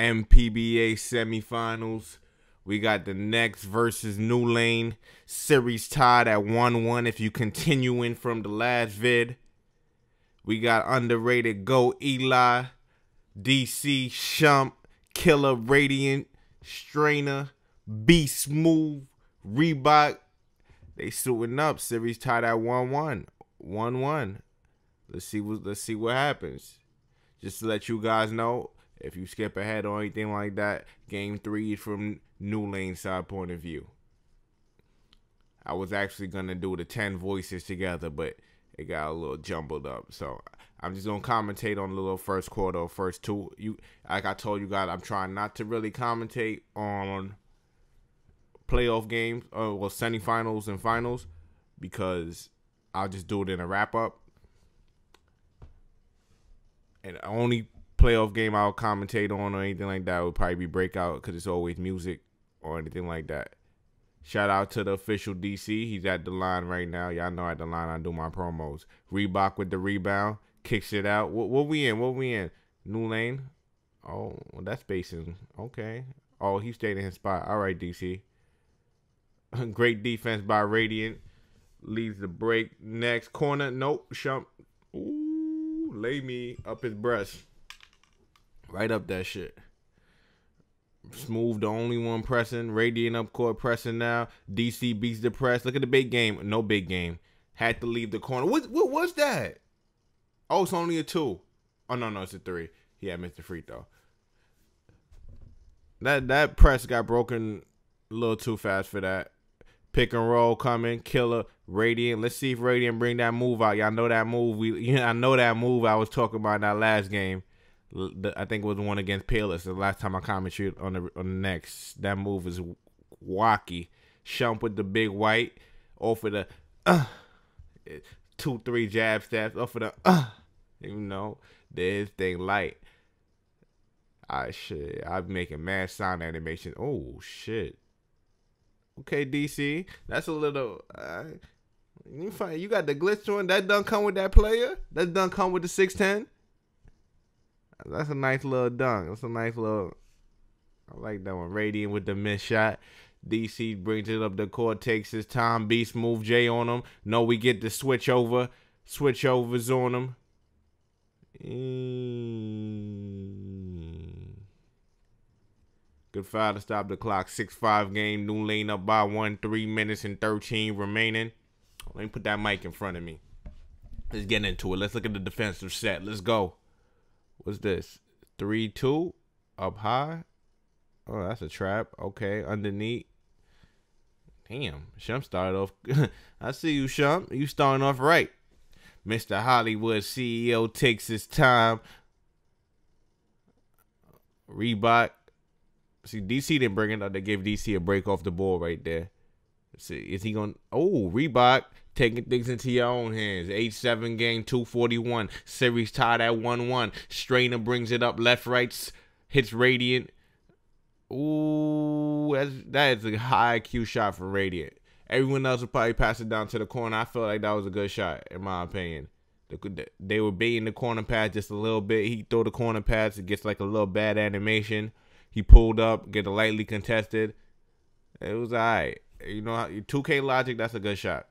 MPBA semifinals. We got the Necks vs New Lane, series tied at 1-1 if you continuing from the last vid. We got underrated Go Eli, DC, Shump, Killer, Radiant, Strainer, Beast Mode, Reebok. They suiting up. Series tied at 1-1. 1-1. Let's see what happens. Just to let you guys know, if you skip ahead or anything like that, Game 3 is from New Lane side point of view. I was actually gonna do the 10 voices together, but it got a little jumbled up. So I'm just gonna commentate on the little first quarter or first two. Like I told you guys, I'm trying not to really commentate on playoff games, or well, semifinals and finals, because I'll just do it in a wrap up. And the only playoff game I'll commentate on or anything like that would probably be Breakout, because it's always music or anything like that. Shout out to the official DC. He's at the line right now. Y'all know at the line I do my promos. Reebok with the rebound. Kicks it out. What we in? What we in? New Lane? Oh, well, that's spacing. Okay. Oh, he stayed in his spot. All right, DC. Great defense by Radiant. Leaves the break. Next corner. Nope. Shump. Ooh. Lay me up his breast. Right up that shit. Smooth, the only one pressing. Radiant up court pressing now. DC beats the press. Look at the big game. No big game. Had to leave the corner. What was that? Oh, it's only a 2. Oh, no, it's a 3. Yeah, I missed the free throw. That press got broken a little too fast for that. Pick and roll coming, Killer, Radiant. Let's see if Radiant bring that move out. Y'all know that move. I know that move I was talking about in that last game. I think it was the one against Payless. The last time I commented on the Necks. That move is wacky. Shump with the big white. Off of the 2-3 jab steps. Off of the you know, this thing light. I shit. I'm making mad sound animation. Oh shit. Okay, DC, that's a little, you got the glitch one. That done come with that player. That done come with the 6'10". That's a nice little dunk. That's a nice little, I like that one. Radiant with the missed shot. DC brings it up the court, takes his time. Beast move J on him. No, we get the switch over. Switch overs on him. Good foul to stop the clock. 6-5 game. New Lane up by 1. 3 minutes and 13 remaining. Let me put that mic in front of me. Let's get into it. Let's look at the defensive set. Let's go. What's this? 3-2. Up high. Oh, that's a trap. Okay. Underneath. Damn. Shump started off. I see you, Shump. You starting off right. Mr. Hollywood CEO takes his time. Reebok. See, DC didn't bring it up. They gave DC a break off the ball right there. Let's see, is he going? Oh, Reebok taking things into your own hands. 8-7 game, 2:41. Series tied at 1-1. Strainer brings it up left, right, hits Radiant. Ooh, that is a high IQ shot for Radiant. Everyone else would probably pass it down to the corner. I feel like that was a good shot, in my opinion. They were baiting the corner pass just a little bit. He throw the corner pass. It gets like a little bad animation. He pulled up, get a lightly contested. It was all right. You know, 2K logic, that's a good shot.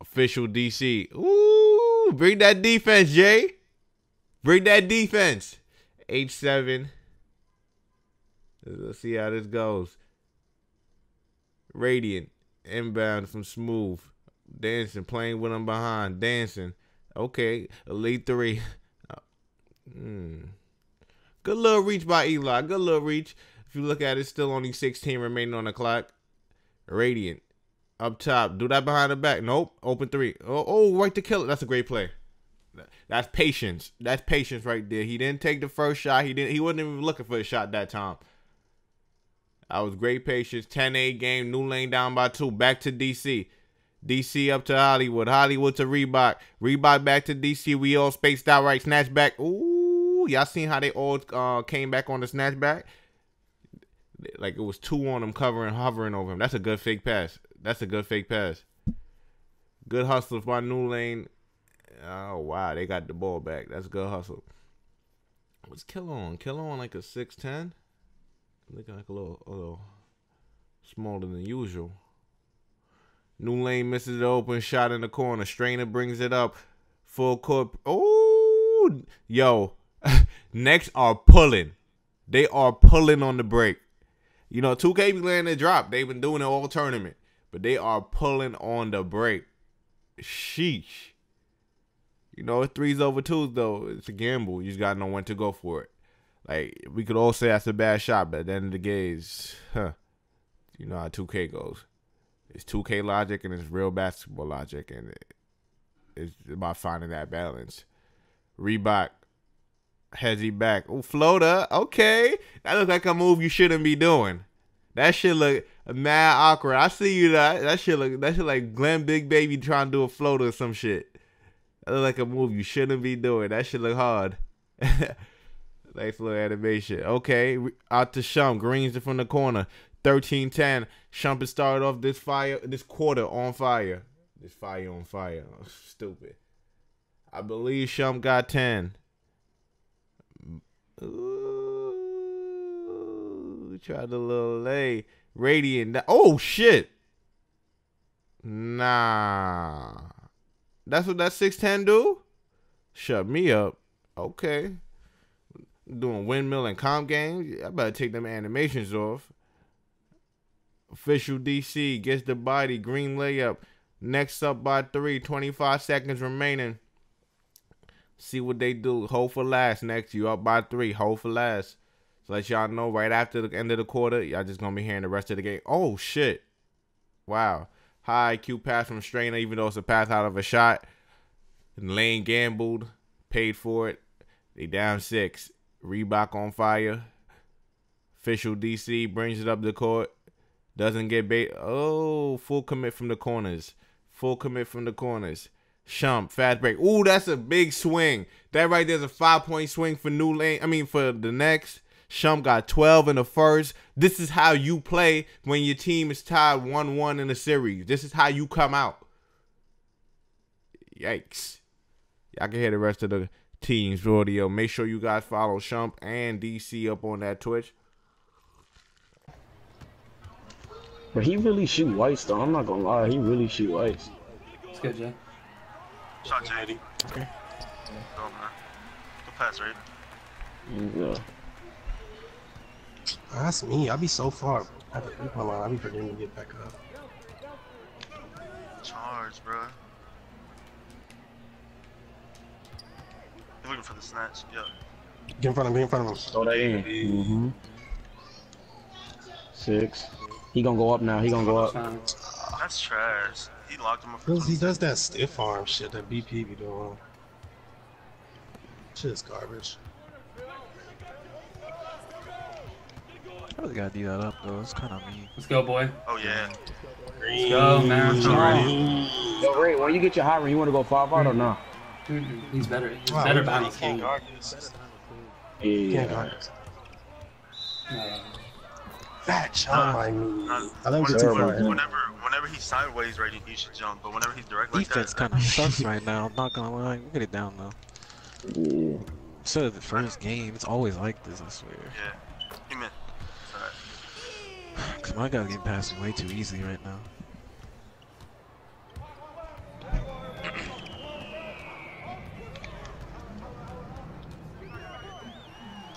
Official DC. Ooh, bring that defense, Jay. Bring that defense. 8-7. Let's see how this goes. Radiant. Inbound from Smooth. Dancing, playing with him behind. Dancing. Okay, Elite 3. Good little reach by Eli. Good little reach. If you look at it, still only 16 remaining on the clock. Radiant. Up top. Do that behind the back. Nope. Open 3. Oh, right to Killer. That's a great play. That's patience. That's patience right there. He didn't take the first shot. He wasn't even looking for a shot that time. That was great patience. 10-8 game. New Lane down by 2. Back to DC. DC up to Hollywood. Hollywood to Reebok. Reebok back to DC. We all spaced out right. Snatch back. Ooh. Y'all seen how they all came back on the snatchback? Like it was 2 on him, covering, hovering over him. That's a good fake pass. That's a good fake pass. Good hustle by New Lane. Oh, wow. They got the ball back. That's a good hustle. What's Killer on? Killer on like a 6'10". Looking like a little smaller than usual. New Lane misses the open shot in the corner. Strainer brings it up. Full court. Oh, yo. Necks are pulling. They are pulling on the break. You know, 2K be letting it drop. They've been doing it all tournament. But they are pulling on the break. Sheesh. You know, it's 3s over 2s, though. It's a gamble. You just got to know when to go for it. Like, we could all say that's a bad shot, but at the end of the game, you know how 2K goes. It's 2K logic and it's real basketball logic, and it's about finding that balance. Reebok has he back. Oh, floater. Okay. That looks like a move you shouldn't be doing. That shit look mad awkward. I see you that. That shit like Glenn Big Baby trying to do a floater or some shit. That look like a move you shouldn't be doing. That shit look hard. Nice little animation. Okay. Out to Shump. Greens from the corner. 13-10. Shump has started off this quarter on fire. This fire on fire. Oh, stupid. I believe Shump got 10. Ooh, tried a little lay. Radiant. Oh shit. Nah. That's what that 6'10" do? Shut me up. Okay. Doing windmill and comp games. I better take them animations off. Official DC gets the body. Green layup. Next up by 3. 25 seconds remaining. See what they do. Hold for last. Next, you up by 3. Hold for last. So let y'all know right after the end of the quarter, y'all just going to be hearing the rest of the game. Oh, shit. Wow. High IQ pass from Strainer, even though it's a pass out of a shot. And Lane gambled. Paid for it. They down 6. Reebok on fire. Official DC brings it up the court. Doesn't get bait. Oh, full commit from the corners. Full commit from the corners. Shump, fast break. Ooh, that's a big swing. That right there's a 5-point swing for New Lane. I mean, for the Necks. Shump got 12 in the first. This is how you play when your team is tied 1-1 in a series. This is how you come out. Yikes. Y'all can hear the rest of the team's audio. Make sure you guys follow Shump and DC up on that Twitch. But he really shoot lights though, I'm not gonna lie, he really shoot lights. It's good, Jay. Shot J80. Okay. Go, man. Good pass, right? Yeah. That's me, I be so far. I be forgetting to get back up. Charge, bro. You're looking for the snatch, yeah. Get in front of him, get in front of him. Throw that in. Mm-hmm. 6. He gonna go up now. He gonna go up. That's trash. He locked him up. He does that stiff arm shit that BP be doing. Shit is garbage. Probably gotta do that up though. It's kind of mean. Let's go, boy. Oh yeah. Let's go, man. Yo, Ray, when you get your hot run, you wanna go 5-out or not? He's better. He's better body. Can't guard this. Yeah. That shot by me. I think whenever he's sideways, right, you should jump. But whenever he's direct like defense that, kind of sucks right now. I'm not gonna lie. We'll get it down though. Yeah. So the first game, it's always like this. I swear. Yeah. He meant. Alright. Cause my guys getting passed way too easily right now.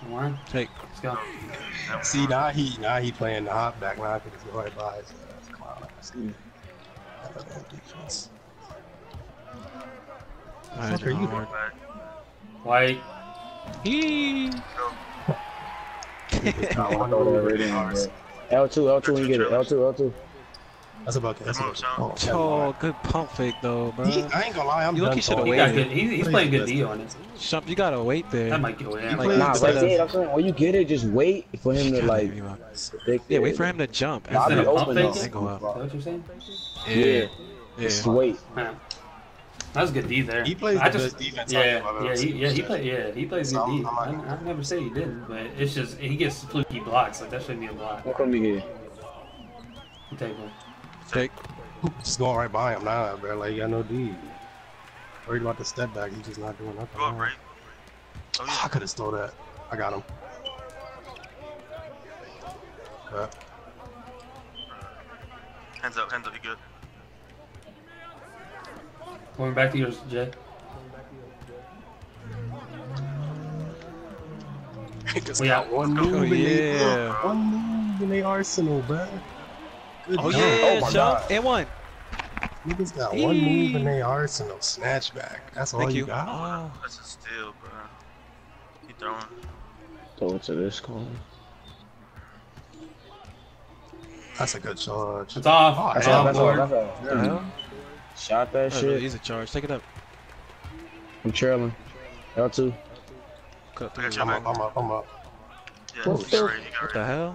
One take. Let's go. See, now he playing the hop back line because he already buys. White. He. L2 when you get it. L2. That's about it. Oh, good pump fake though, bro. I ain't gonna lie, I'm done. He's playing good D on it. Shump, you gotta wait there. That might get away. When you get it, just wait for him to like. Yeah, wait for him to jump. Instead of pump fake, go up. Is that what you're saying? Yeah. Just wait. Man. That was good D there. He plays the best defense. He plays good D. I never say he didn't, but it's just he gets fluky blocks. Like that shouldn't be a block. What come here? Take one. Just going right by him now, bro. Like, you got no D. Worried about the step back. He's just not doing nothing. Oh, I could have stole that. I got him. Okay. Hands up, you good. Going back to yours, Jay. Just we got one move, yeah. One move in the arsenal, bro. Good oh, yeah, oh my God. And one. Niggas got one move in their arsenal. Snatchback. That's all you got? Oh. That's a steal, bro. Keep throwing. Throw it to this corner. That's a good charge. It's off. That's off. That's off. Yeah. Mm-hmm. Shot that shit. He's a charge. Take it up. I'm trailing. L2. I'm up. Yeah, what the hell?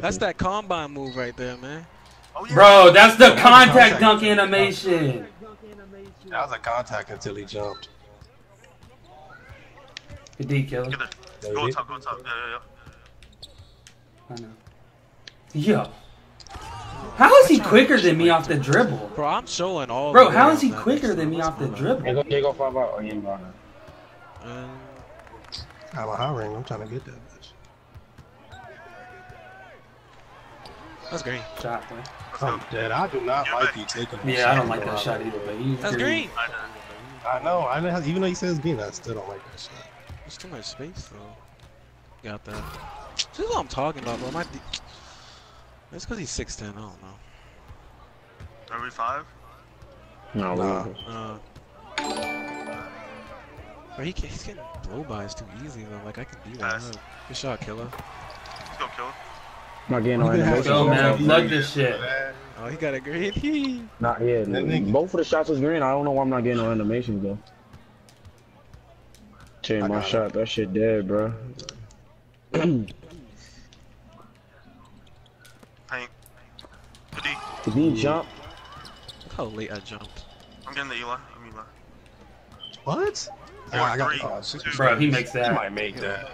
That's that combine move right there, man. Oh, yeah. Bro, that's the contact dunk animation. That was a contact until he jumped. Good D, Killer. Go on top, go on top. Yeah. I know. Yo. How is he quicker than me off the dribble? Bro, I'm showing all. Bro, how is he quicker than me off the dribble? Go 5 out or you ain't gonna. I have a high ring. I'm trying to get that bitch. That's green. Shot, man. I'm dead. I do not like you taking that shot. Yeah, I don't like that shot either, but he's that's green. I know. Even though he says green, I still don't like that shot. There's too much space, though. Got that. This is what I'm talking about, bro. That's because he's 6'10". I don't know. Are we 5? No, Bro, he's getting blow-bys too easy, though. Like, I can do that. Nice. Good shot, Killer. Let's go, Killer. Not getting on anything. Let's go, man. Plug this shit. Oh, he got a green. Not yet. Both of the shots was green. I don't know why I'm not getting on animations, though. Change my shot. That shit dead, bro. Paint. Did he jump? Look how late I jumped. I'm getting the Eli. I'm Eli. What? Oh, I got bro, he makes that. He might make that.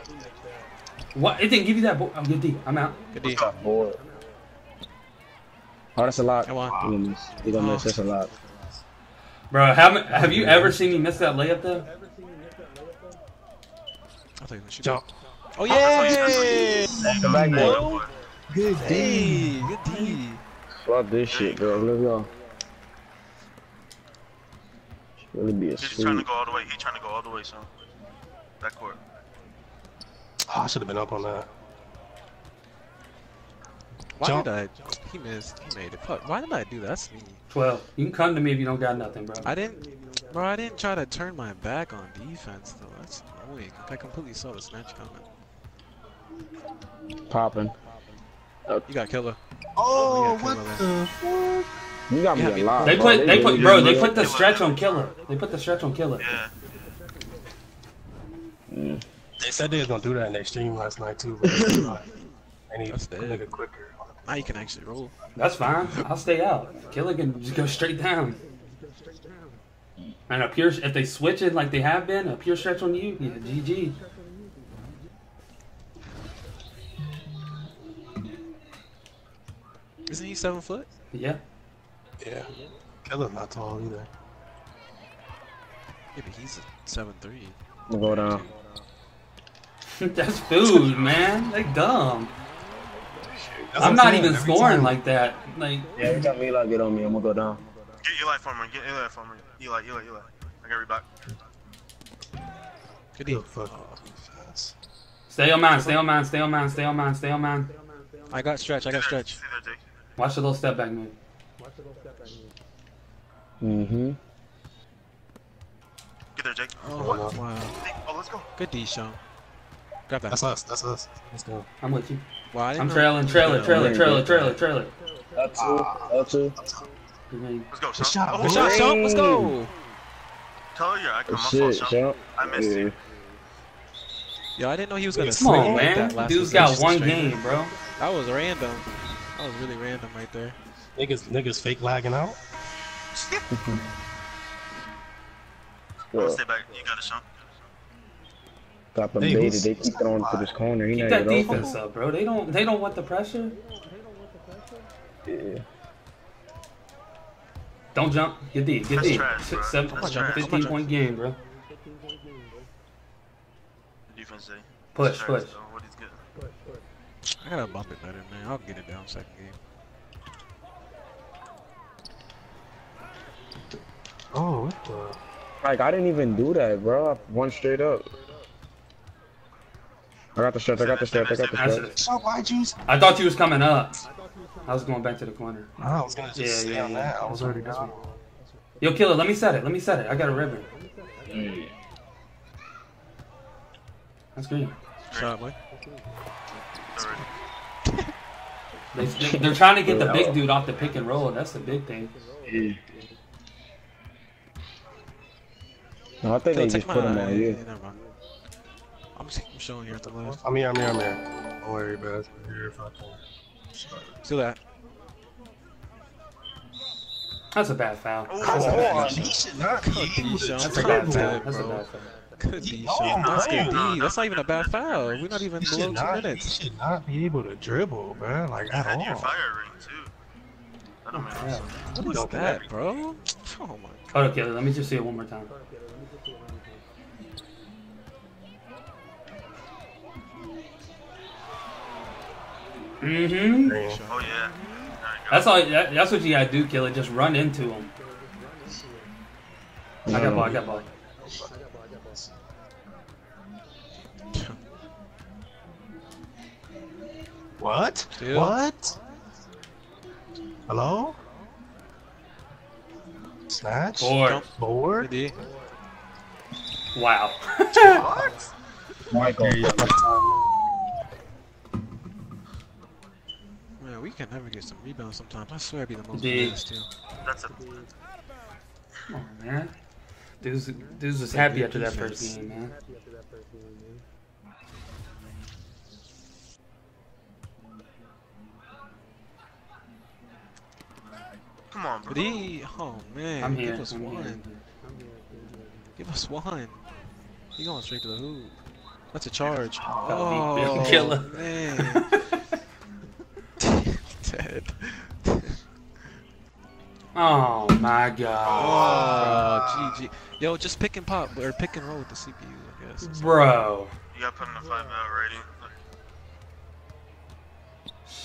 What? It didn't give you that. I'm good D. I'm out. Good D. Board. Oh, that's a lot. Come on. Wow. You're gonna miss. That's a lot. Bro, have you ever seen me miss that layup though? I thought you shoot. Jump. Oh yeah! Backboard. Good D. Good D. Love this shit, bro. Let's go. Really be a he's trying to go all the way. He's trying to go all the way, son. That court. Oh, I should have been up on that. Why did I? He missed. He made it. Fuck. Why did I do that? That's me. 12. You can come to me if you don't got nothing, bro. I didn't. Bro, I didn't try to turn my back on defense though. That's annoying. I completely saw the snatch coming. Popping. Oh, you got Killer. Oh, what the fuck? You got me a lot. They put the stretch on Killer. They put the stretch on Killer. Yeah. Mm. They said they was gonna do that in their stream last night too, but and he did it quicker. Now you can actually roll. That's fine. I'll stay out. Killer can just go straight down. And a pure if they switch it like they have been, a pure stretch on you, yeah, GG. Isn't he 7 foot? Yeah. Yeah, Killer's not tall either. Yeah, but he's 7'3". We'll go down. That's food, man. They dumb. That's I'm not even scoring time. Like that. Like yeah, every time Eli get on me, I'm gonna go down. Get Eli for me. Get Eli for me. Eli. I got Reebok. Good deal. Stay on mine. I got stretch. Watch the little step back move. Mm-hmm. Get there, Jake. Oh, wow. Oh, let's go. Good D, Shump. Grab that. That's us. Let's go. I'm with you. Why? I'm trailing. L2. Let's go, Shump. Oh, shot, Shump. Let's go. Tell you, I can't Shump. I missed you. Yo, I didn't know he was going to swing on, like that last dude's got one game, bro. That was random. That was really random right there. Niggas fake lagging out. Well, stay back. You got it, Shump. Got them baited. They keep throwing to this corner. Keep that defense up, bro. They don't want the pressure. Yeah. Don't jump. Get deep. Get deep. 6-7. 15-point game, bro. defense day. Push, push. What he's getting. Push. I gotta bump it better, man. I'll get it down second game. Oh, what the? Like, I didn't even do that, bro. I went straight up. I got the shirt, I got the shirt, I got the shirt. I thought you was coming up. I was going back to the corner. I was gonna just stay on that. I was already gone. Yo, Killer, let me set it. Let me set it. I got a ribbon. Yeah. That's green. Shot, boy. They're trying to get the big dude off the pick and roll. That's the big thing. Yeah. No, I think they just put him on you. I'm showing you at the last. I'm here. Don't worry, bro. Do that. That's a bad foul. That's a bad foul. Could be Shump. That's not even a bad foul. We're not even below 2 minutes. He should not be able to dribble, bro. Like, at all. Your fire ring, too. That don't matter. What was that, bro? Oh, my God. Okay, let me just see it one more time. Mm-hmm. Oh, yeah. That's all. That's what you gotta do, Killer. Just run into him. I got ball, I got ball. What? Dude. What? Hello? Snatch? Board? Wow. What? Michael. Man, we can never get some rebounds sometimes. I swear I'd be the most famous too. That's a point. Come on, man. Dudes was happy after that first game, man. Come on, bro. Oh, man. I'm here. Give us one. Give us one. He going straight to the hoop. That's a charge. Oh, Killer. Man. Dead. Oh, my God. Oh, GG. Yo, just pick and pop, or pick and roll with the CPU, I guess. Bro. You got put in the 5-out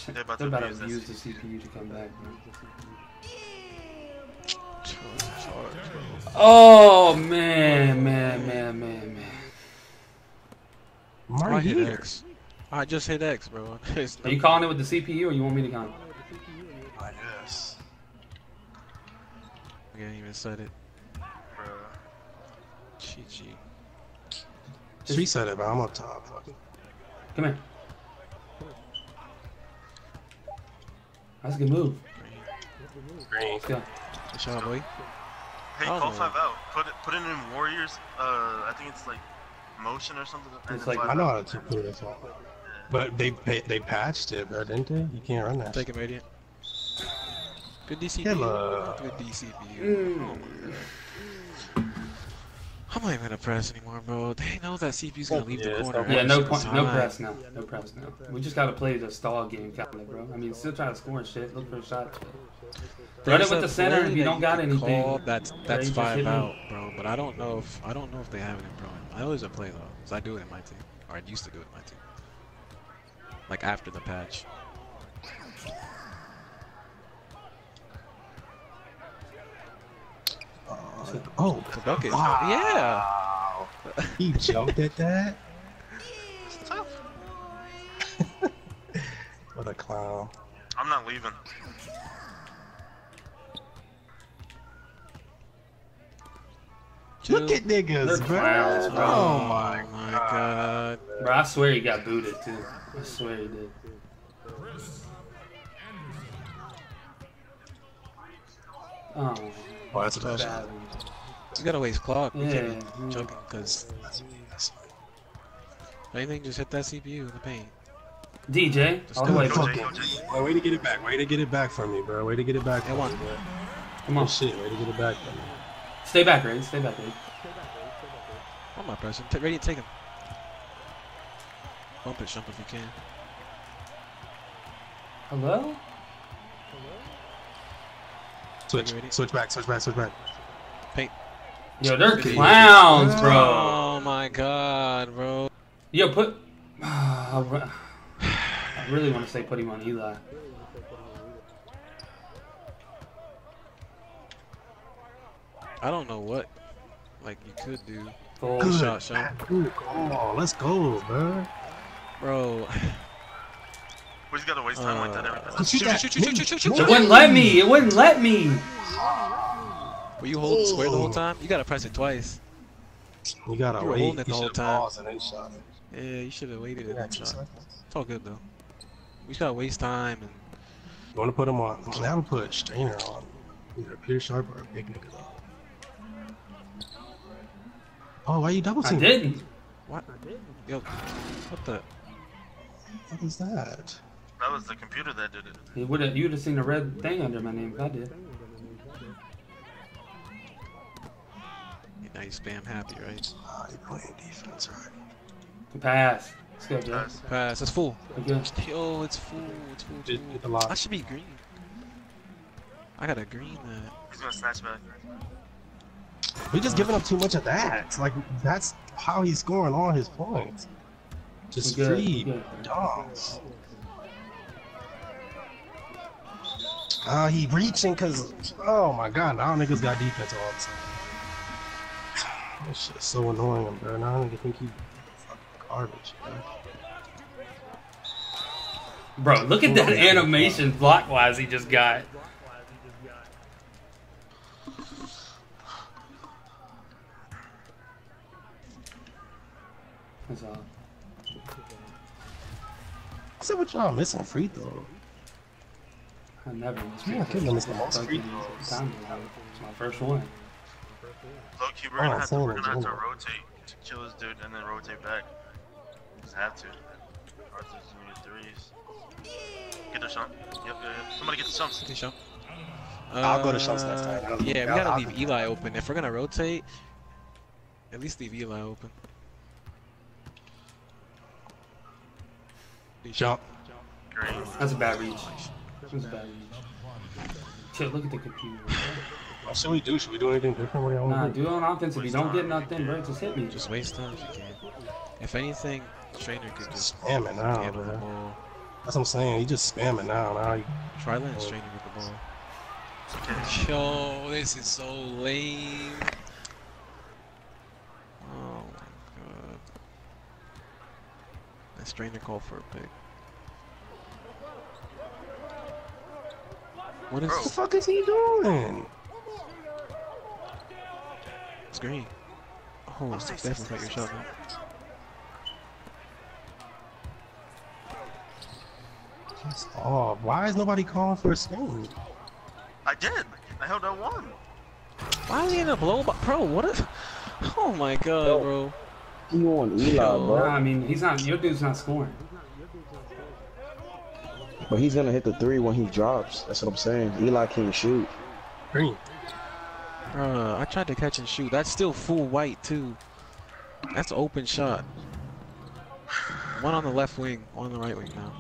rating. They're about to use the CPU to come back, man. Oh man. I hit X. I just hit X, bro. Are you calling it with the CPU or you want me to count? I guess. I didn't even set it. Bro. GG. Just reset it, bro. I'm up top. Fuck. Come here. That's a good move. Green. Let's go. Shot, boy. Hey, call 5-out. Put it in Warriors. I think it's like motion or something. It's like, I know how to put it. But they patched it, bro, didn't they? You can't run that. Take it, Radiant. Good DCB. Good DCB. Oh my God. I'm not even gonna press anymore, bro. They know that CPU's gonna leave the corner. Yeah, no press now. We just gotta play the stall game, bro. I mean, still trying to score and shit. Look for a shot. Run it with the center if you don't got anything. Call. That's 5-out, bro. But I don't know if they have it in pro. I always play though, cause I do it in my team, or I used to do it in my team. Like after the patch. Oh, the bucket. Wow. Yeah. He jumped at that. It's tough. What a clown. I'm not leaving. Look at niggas, bro. Clowns, bro. Oh my God. Bro, I swear he got booted too. I swear he did. Oh. Oh, that's a bad one. You gotta waste clock. Yeah. Joking, cause anything, just hit that CPU in the paint. DJ, all the way. Way to get it back. Way to get it back from me, bro. Way to get it back. Come on, bro. Come on, shit. Way to get it back from me. Stay back, Ray. Stay back, Ray. Oh my person. Ready to take him. Bump it, Shump, if you can. Hello. Switch back. Paint. Yo, they're clowns, bro. Oh my God, bro. Yo, put... I really want to say put him on Eli. I don't know what, like, you could do. Full shot, Shump. Good call. Let's go, man. Bro. We just gotta waste time like that every time. Shoot. It wouldn't let me. It wouldn't let me. Were you holding square the whole time? You gotta press it twice. You gotta wait. Holding it the whole time. Yeah, you should have waited it. It's all good though. We just gotta waste time. And... You wanna put him on? I would put Strainer on. Either a Peter Sharp or a big nigga though. Oh, why are you double teaming? I didn't. What? Yo, what the? What is that? That was the computer that did it. You would have seen the red thing under my name if I did. You know you spam happy, right? You're playing defense, right? Pass. Let's go, Joe. Pass. It's full. Okay. Yo, it's full. It's full. It's full. I should be green. I got a green. He's gonna snatch back. We're just giving up too much of that. Like, that's how he's scoring all his points. Just free dogs. He reaching because, oh my god, now niggas got defense all the time. This shit's so annoying, bro. Now I don't even think he's fucking garbage, bro. Look at that animation block-wise he just got. That's all. What's up with y'all missing free throw? I never miss free throws. I miss the most free throws. It's my first one. Look, we're gonna have to rotate, kill this dude, and then rotate back. We just have to. Or just need threes. Get the shot. Yep. Somebody get the shots. Okay, Shump. I'll go to shots next time. Yeah, we gotta leave Eli open. If we're gonna rotate, at least leave Eli open. Shump. That's a bad reach. That's a bad reach. Shit, look at the computer. What should we do? Should we do anything different? Nah, do it on offense. If you don't get nothing, bro, just hit me. Just waste time if you can. If anything, Strainer could just spam it now, bro. That's what I'm saying. He just spam it now. Try letting Strainer get the ball. Yo, this is so lame. Strainer call for a pick. What is the fuck is he doing? It's green. Oh, it's definitely got your shot. Oh, why is nobody calling for a screen? I did. I held that one. Why is he in a blow by? Bro, what if? Oh my god, yo. Bro. You on Eli, bro. Nah, I mean, he's not. Your dude's not scoring. But he's gonna hit the three when he drops. That's what I'm saying. Eli can't shoot. Green. I tried to catch and shoot. That's still full white too. That's an open shot. One on the left wing, one on the right wing now.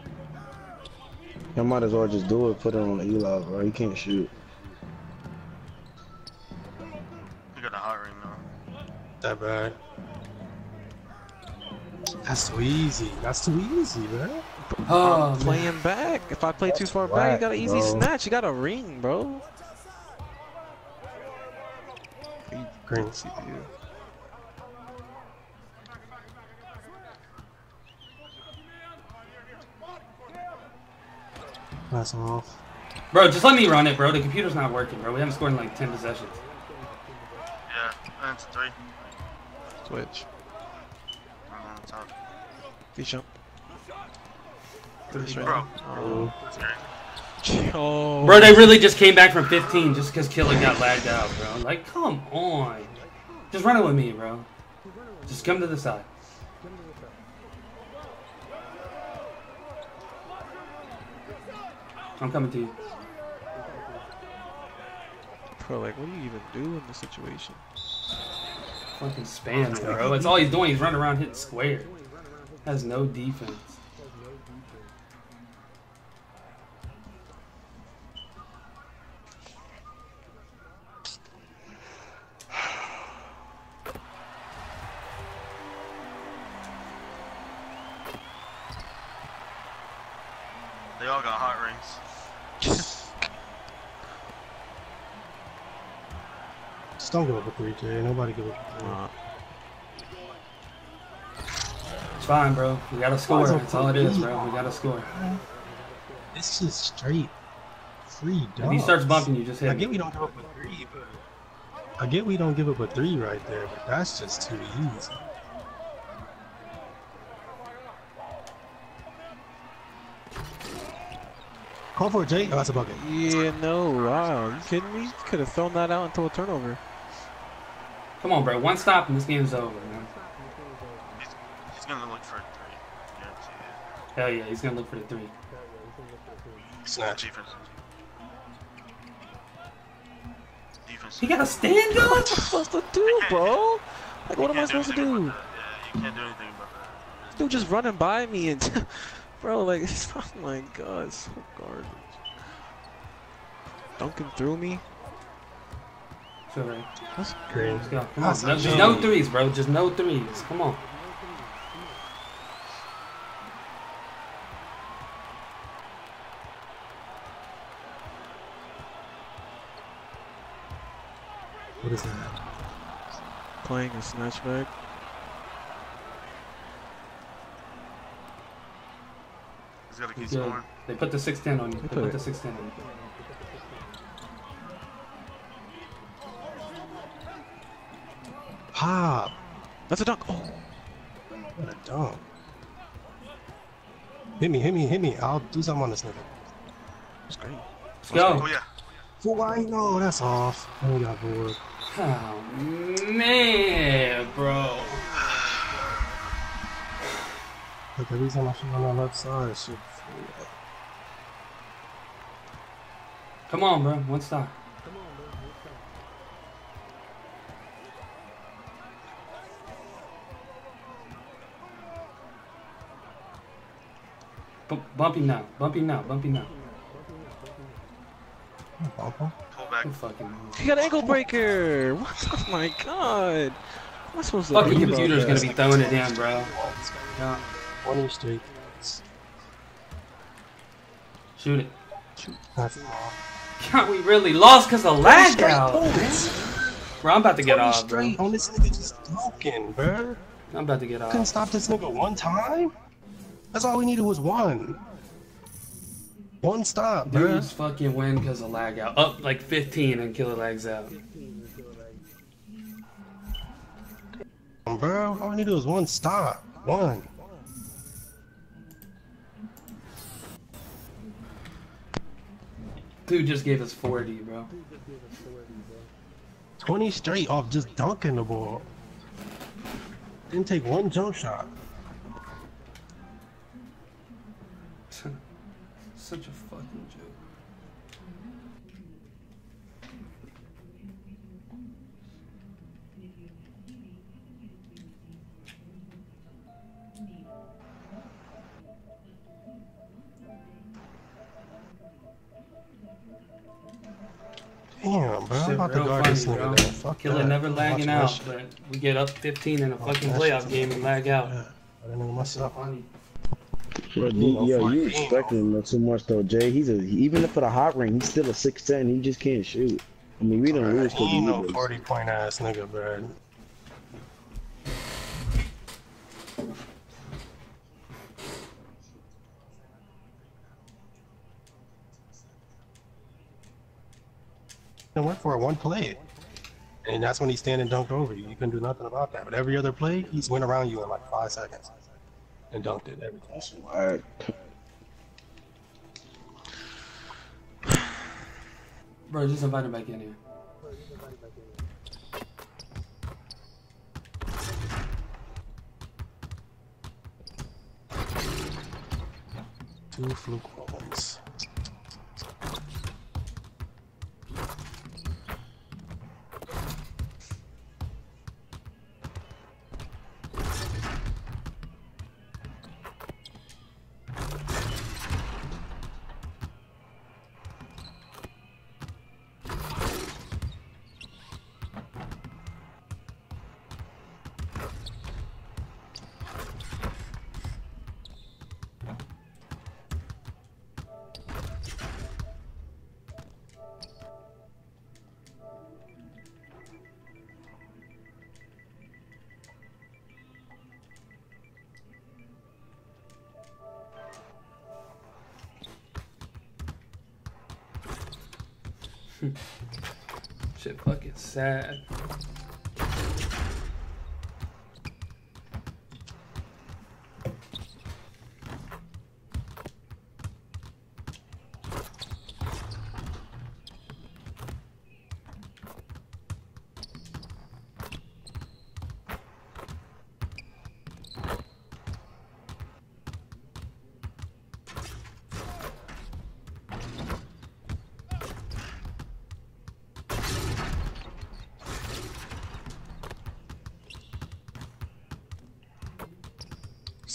You might as well just do it. Put it on Eli, bro. He can't shoot. You got a hot right now. That bad. That's too easy. That's too easy, man. Oh, I'm playing back. If I play too far back, you got an easy snatch. You got a ring, bro. Crazy, dude. That's off. Bro, just let me run it, bro. The computer's not working, bro. We haven't scored in like 10 possessions. Yeah, that's 3. Switch. Jump. Bro, they really just came back from 15 just because Killer got lagged out, bro. Like, come on. Just run it with me, bro. Just come to the side. I'm coming to you. Bro, like, what do you even do in this situation? Fucking spam, bro. That's all he's doing. He's running around hitting square. Has no defense. They all got hot rings. Just don't give up a 3K. Nobody give up a 3K. It's fine, bro. We gotta score. That's all it is, bro. We gotta score. This is straight free dog. If he starts bumping, you just hit him. I get we don't give up a 3, but... I get we don't give up a 3 right there, but that's just too easy. Call for a J? Oh, that's a bucket. Yeah, no, wow. Are you kidding me? Could have thrown that out until a turnover. Come on, bro. One stop and this game's over, man. He's going to look for a 3. Yeah. Hell yeah, he's going to look for the 3. It's not defense. You got to stand up? What am I supposed to do, bro? Like, what am I supposed to do? Yeah, you can't do anything about that. This dude just running by me and... Bro, like, oh my god, it's so garbage. Duncan threw me. It's alright. That's great. Let's go. Come on. Just no threes, bro. Just no threes. Come on. What is that? Playing a snatchback. They put the 6-10 on you. They put the 6-10 on you. Pop! That's a dunk! Oh! What a dunk. Hit me, hit me, hit me. I'll do something on this nigga. That's great. Let's go! Oh, yeah. Oh, I know. That's off. Oh, got bored. Oh, man, bro. Like every time I shoot on my left side, I shoot. Come on, bro. One stop. Come on, bro. One stop. Bumpy now. Bumpy now. Bumpy now. Pull back. You got an ankle breaker. What? Oh my god. What's supposed to do? Fucking computer's gonna be throwing it down, bro. Yeah. Street. Shoot it. Shoot. God, we really lost because of lag out. Bro, I'm about to get off, bro. Oh, this nigga just broken, bro. I'm about to get off. Couldn't stop this nigga one time? That's all we needed was one. One stop, bro. Dude, fucking win because of lag out. Up like 15 and Killer lags out. Bro, all we needed was one stop. One. Dude just gave us 40, bro. 20 straight off just dunking the ball. Didn't take one jump shot. Such a fucking joke. Damn, bro. I'm about to guard this nigga, fuck Killer that. Never lagging out, but we get up 15 in a fucking playoff game and lag out. Yeah. I didn't know myself. Bro, yo, you expecting him too much though, Jay. He's even if for the hot ring, he's still a 6'10". He just can't shoot. I mean, we don't lose. He no 40-point ass nigga, bro. Went for it one play, and that's when he's standing dunked over you. You couldn't do nothing about that. But every other play, he's went around you in like 5 seconds and dunked it. Every time. Right. Bro, just invite him back in here. Two fluke balls. Shit fucking sad.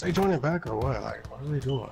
They joining back or what? Like, what are they doing?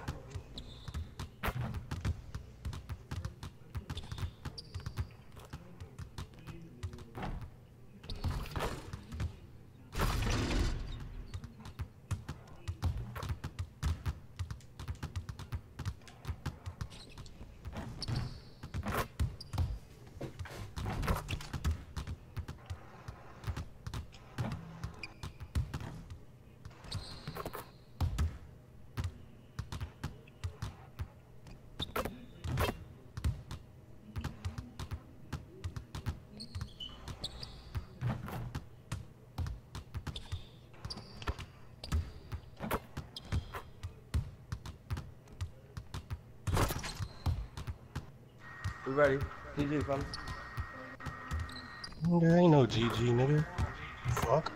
We ready? GG, fam. There ain't no GG, nigga. Fuck.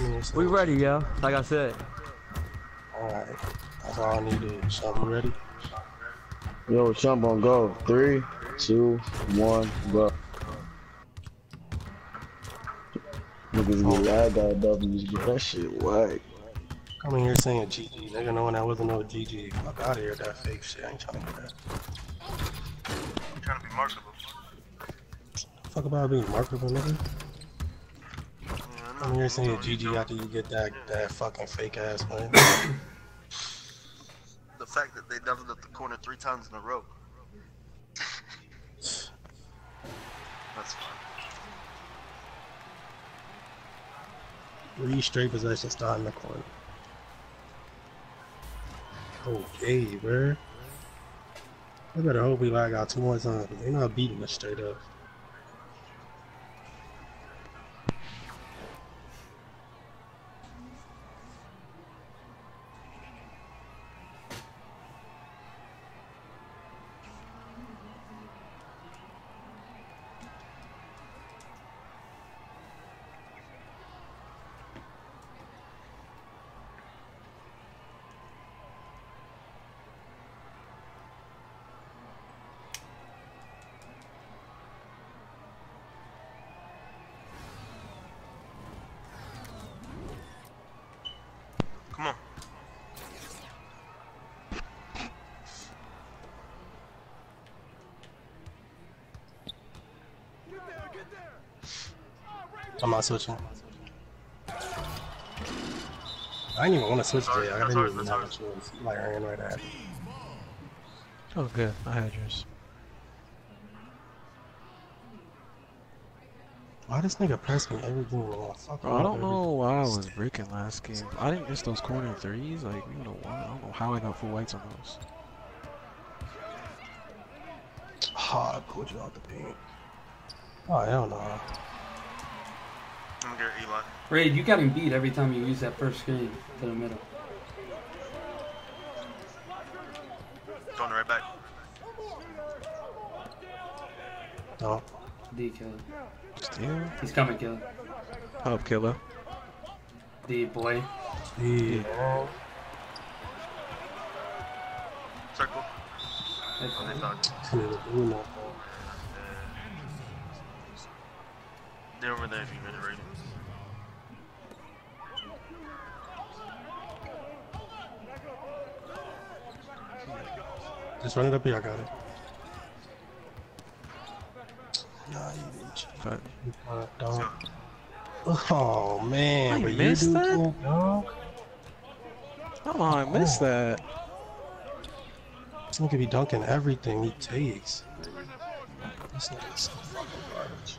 Yeah, we ready, yo. Like I said. Alright. That's all I needed. Shump, we ready? Yo, Shump on go. 3, 2, 1, go. Niggas get lagged out of W's. That shit whack. Come in here saying GG, nigga, knowing that wasn't no GG. Fuck out of here, that fake shit. I ain't trying to do that. I'm trying to be marketable. Fuck about being marketable, nigga. Yeah, come in here saying GG after you get that fucking fake ass win. The fact that they doubled up the corner 3 times in a row. That's fine. 3 straight possessions starting the corner. Okay, bro. I better hope we lag out 2 more times. They're not beating us straight up. I'm not switching. I didn't even want to switch today. I didn't even have a choice. Like, I ran right at it. Oh, good. I had yours. Why this nigga press me every game? I don't know why I was breaking last game. I didn't miss those corner 3s. Like, we would've won. I don't know how I got full whites on those. Ah, I pulled you out the paint. Oh, hell no. I'm gonna get Eli. Ray, you got me beat every time you use that first screen to the middle. Going right back. No. D killer. Still? He's coming, killer. Help, killer. D boy. D. Circle. That's they're over there if you're gonna read it. Just run it up here, I got it. Nah, you didn't. But, don't. Oh man, but you missed that? Come on, I missed that. This nigga be dunking everything he takes. This nigga is so fucking garbage.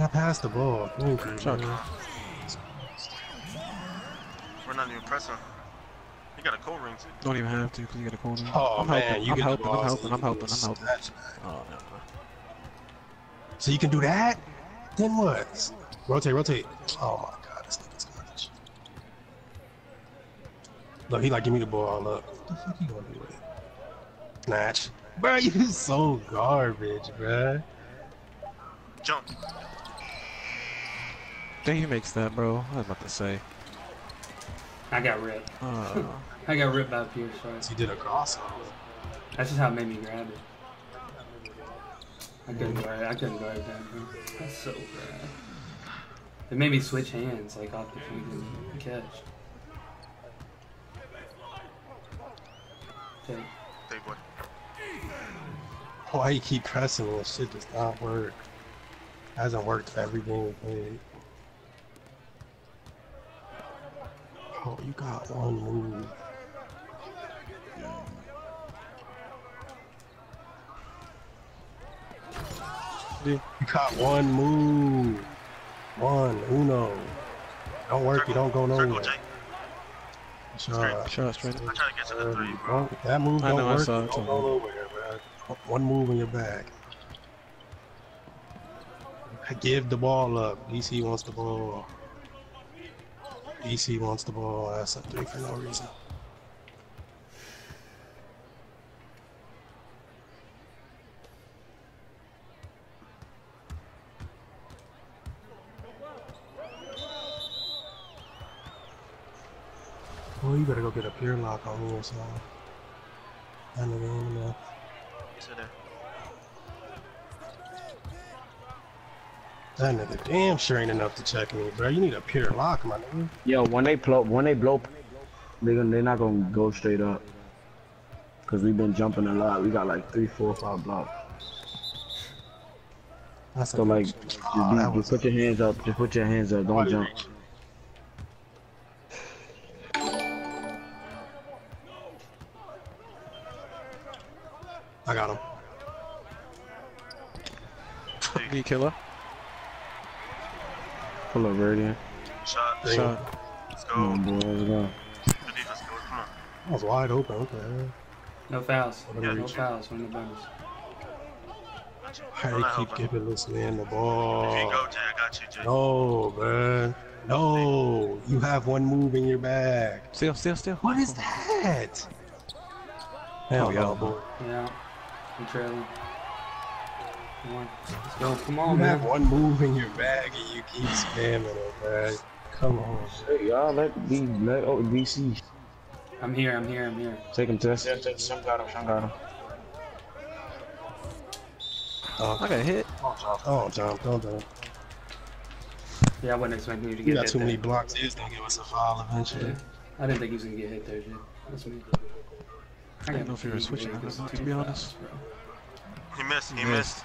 Not past the ball. Ooh, Chuck. We're not even pressing. You got a cold ring too. Don't even have to, because you got a cold ring. Oh, man. I'm helping, I'm helping. Oh, no. So you can do that? Then what? Rotate, rotate. Oh, my God. This nigga's garbage. Look, he like, give me the ball. Look. What the fuck you going to do with it? Snatch. Bro, you so garbage, bro. Jump. Damn, he makes that, bro. I was about to say. I got ripped. I got ripped by Pierce. You did a cross. That's just how it made me grab it. I couldn't guard. I couldn't guard that, bro. That's so bad. It made me switch hands, like off the field and catch. Okay. Hey, boy. Why you keep pressing this shit does not work. Hasn't worked every game we played. Oh, you got one move. Dude, you got one move. Uno. Don't work, you don't go nowhere. I'm trying to get to the three, bro. That move don't work, you don't go nowhere, bro. One move in your back. Give the ball up. DC wants the ball. DC wants the ball. That's a three for no reason. Well, you better go get a pier lock on me or something. I don't know. That nigga damn sure ain't enough to check me, bro. You need a pure lock, my nigga. Yo, when they blow, they're not gonna go straight up. Cause we've been jumping a lot. We got like 3, 4, 5 blocks. That's so like, just put your hands up. Just put your hands up. Don't jump. I got him. Hey, Killer. Pull up Radiant. Shot. Let's go. Come on, boy. Let's go. The defense goes. Come on. That was wide open. Okay. No fouls. Yeah, no fouls. We're in the bonus. I keep giving this man the ball. If you go, Jay, I got you, Jay. No, man. No. You have one move in your bag. Still. What is that? Hell yeah, boy. Yeah. I'm trailing. Let's go. Come on, man. You have one move in your bag and you keep spamming it, man. Come on. Hey, y'all, let DC. I'm here. Take him, Tess. Yeah, Shump got him, I got hit. Oh, John, don't. Yeah, I wasn't expecting you to get hit. You got too many blocks. He was going to give us a foul eventually. Yeah. I didn't think he was going to get hit there, dude. That's me. I didn't know if you were switching on us, to be honest. He missed. He missed.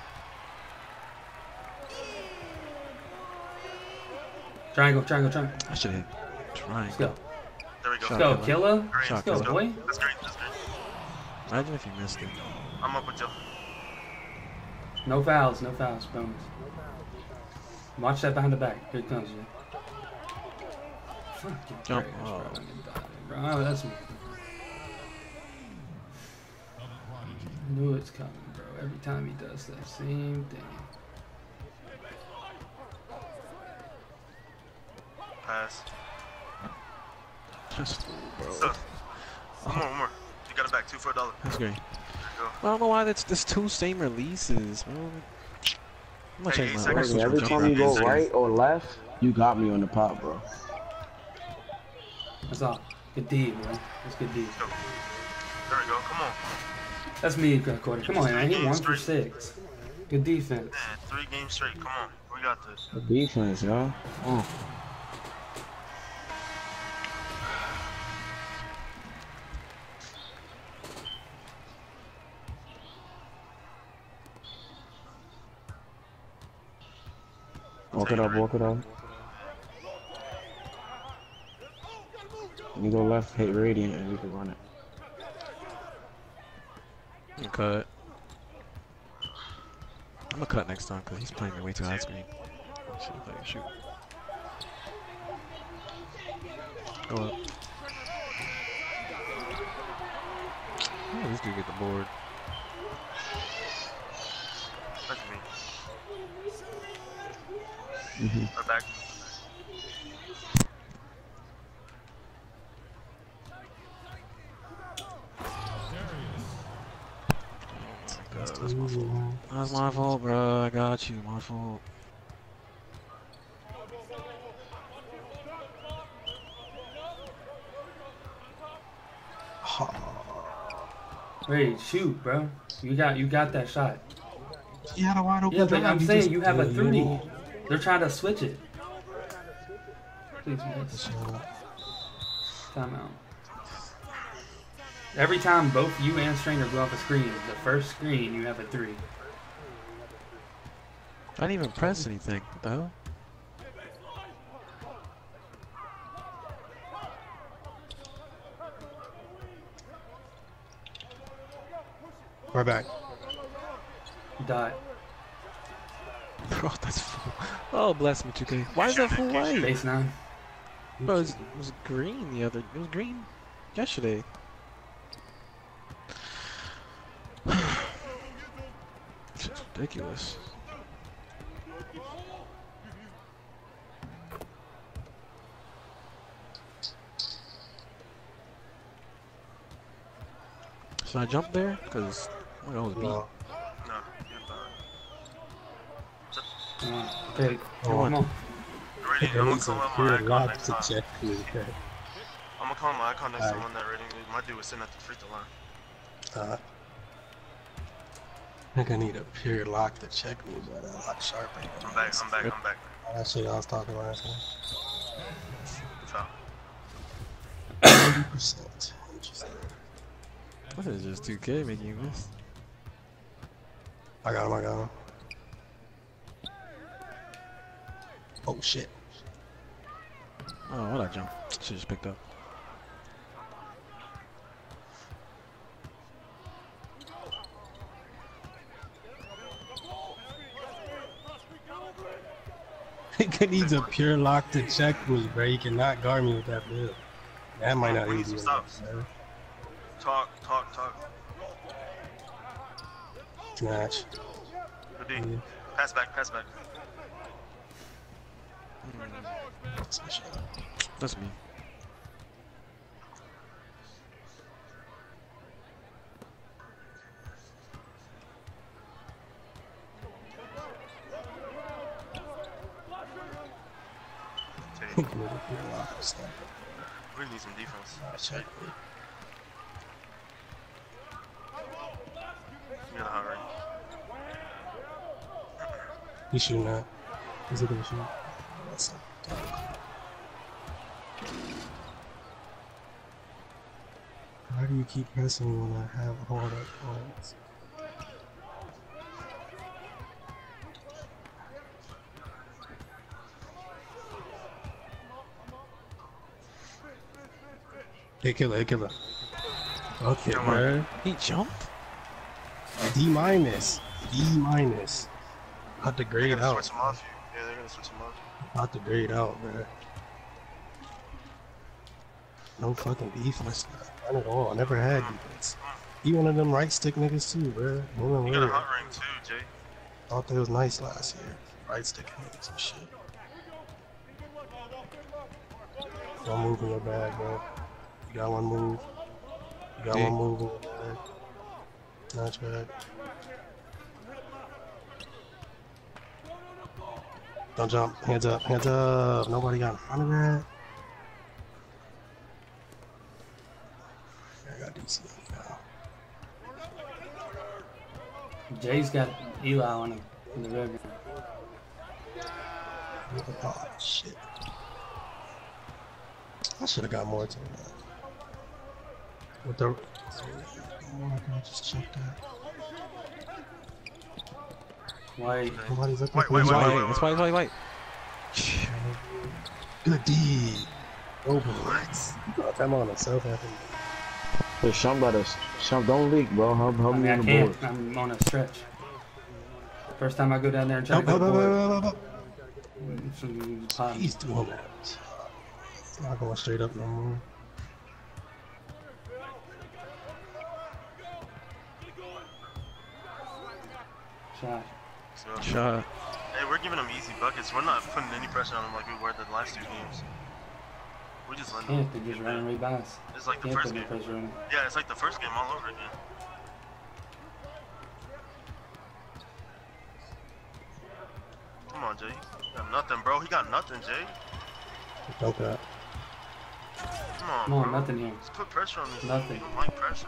Triangle. I should hit triangle. Let's go. There we go. Let's go, Killer. Let's go, boy. That's great. Imagine if you missed it. I'm up with you. No fouls. Bonus. Watch that behind the back. Here it comes, man. Fucking jump. Oh, that's me. I knew it's coming, bro. Every time he does that same thing. Pass. Just, bro. One more. You got it back, 2 for $1. That's great. I don't know why that's 2 same releases, bro. I'm gonna check my work. Every time you go right or left, you got me on the pop, bro. That's all. Good D, bro. That's good D. There we go. Come on. That's me, quarter. Come on, man. He 1 for 6. Good defense. Man, 3 games straight. Come on. We got this. Good defense, y'all. Oh. Walk it up. You go left, hit Radiant, and we can run it. Cut. I'm gonna cut next time because he's playing me way too high screen. Let's see if I can shoot. Go up. Oh, this dude get the board. That's me. Mm-hmm. Right back. That's my fault. That's my fault, bro. I got you. My fault. Hey, shoot, bro. You got that shot. You had a wide open. Yeah, but I'm saying you have a 3D. They're trying to switch it. Please miss. Timeout. Every time both you and Strainer go off a screen, the first screen you have a 3. I didn't even press anything. What the hell? We're back. Die. Bro, that's full. Oh, bless me, 2K. Why is that full light? Base 9. Bro, it was green the other. It was green yesterday. Ridiculous. Should I jump there? Because I always beat. No, you're fine. Okay, come on. I'm gonna call out my icon next time. I'm gonna call my icon next time on that rating. My dude was sitting at the free throw line. I think I need a pure lock to check me, but I lock sharp. I'm back. That shit I was talking last time. 100%. Interesting. What is this 2K making you miss? I got him. Oh shit. Oh, what'd I jump? She just picked up. He needs a pure lock to check me, bro. You cannot guard me with that build. That might not easy. Talk. Snatch. Good D. Pass back. That's me. We're gonna need some defense. That's right. You're in a hurry. He's shooting that. He's looking to shoot. That's not Why do you keep pressing when I have hard up points? Hey, killer. Okay, bro. He jumped? D-minus. About to grade out. They're gonna switch him off you. Yeah, they're gonna switch him off you. About to grade out, bro. No fucking defense. None at all. I never had defense. He one of them right stick niggas too, bro. You got a hot ring too, Jay. Thought that was nice last year. Right stick niggas and shit. Don't move in your bag, bro. You got one move. You got one move. Not bad. Don't jump. Hands up. Nobody got in front of that. I got DC now. Jay's got Eli on him in the river. Oh, shit. I should have got more to that. With the... I just checked that. Wait. Good D. Oh, what? I'm on himself, happy. Hey, Shump, don't leak, bro. Help me on the board. I'm on a stretch. First time I go down there and try to go. He's doing that. It's not going straight up no more. Shot. Shot. Hey, we're giving them easy buckets. We're not putting any pressure on them like we were the last two games. We just let them. Just random rebounds. It's like the first game. Yeah, it's like the first game all over again. Come on, Jay. He got nothing, bro. He got nothing, Jay. Okay. Come on, bro. Nothing here. Just put pressure on this. Nothing. You don't like pressure.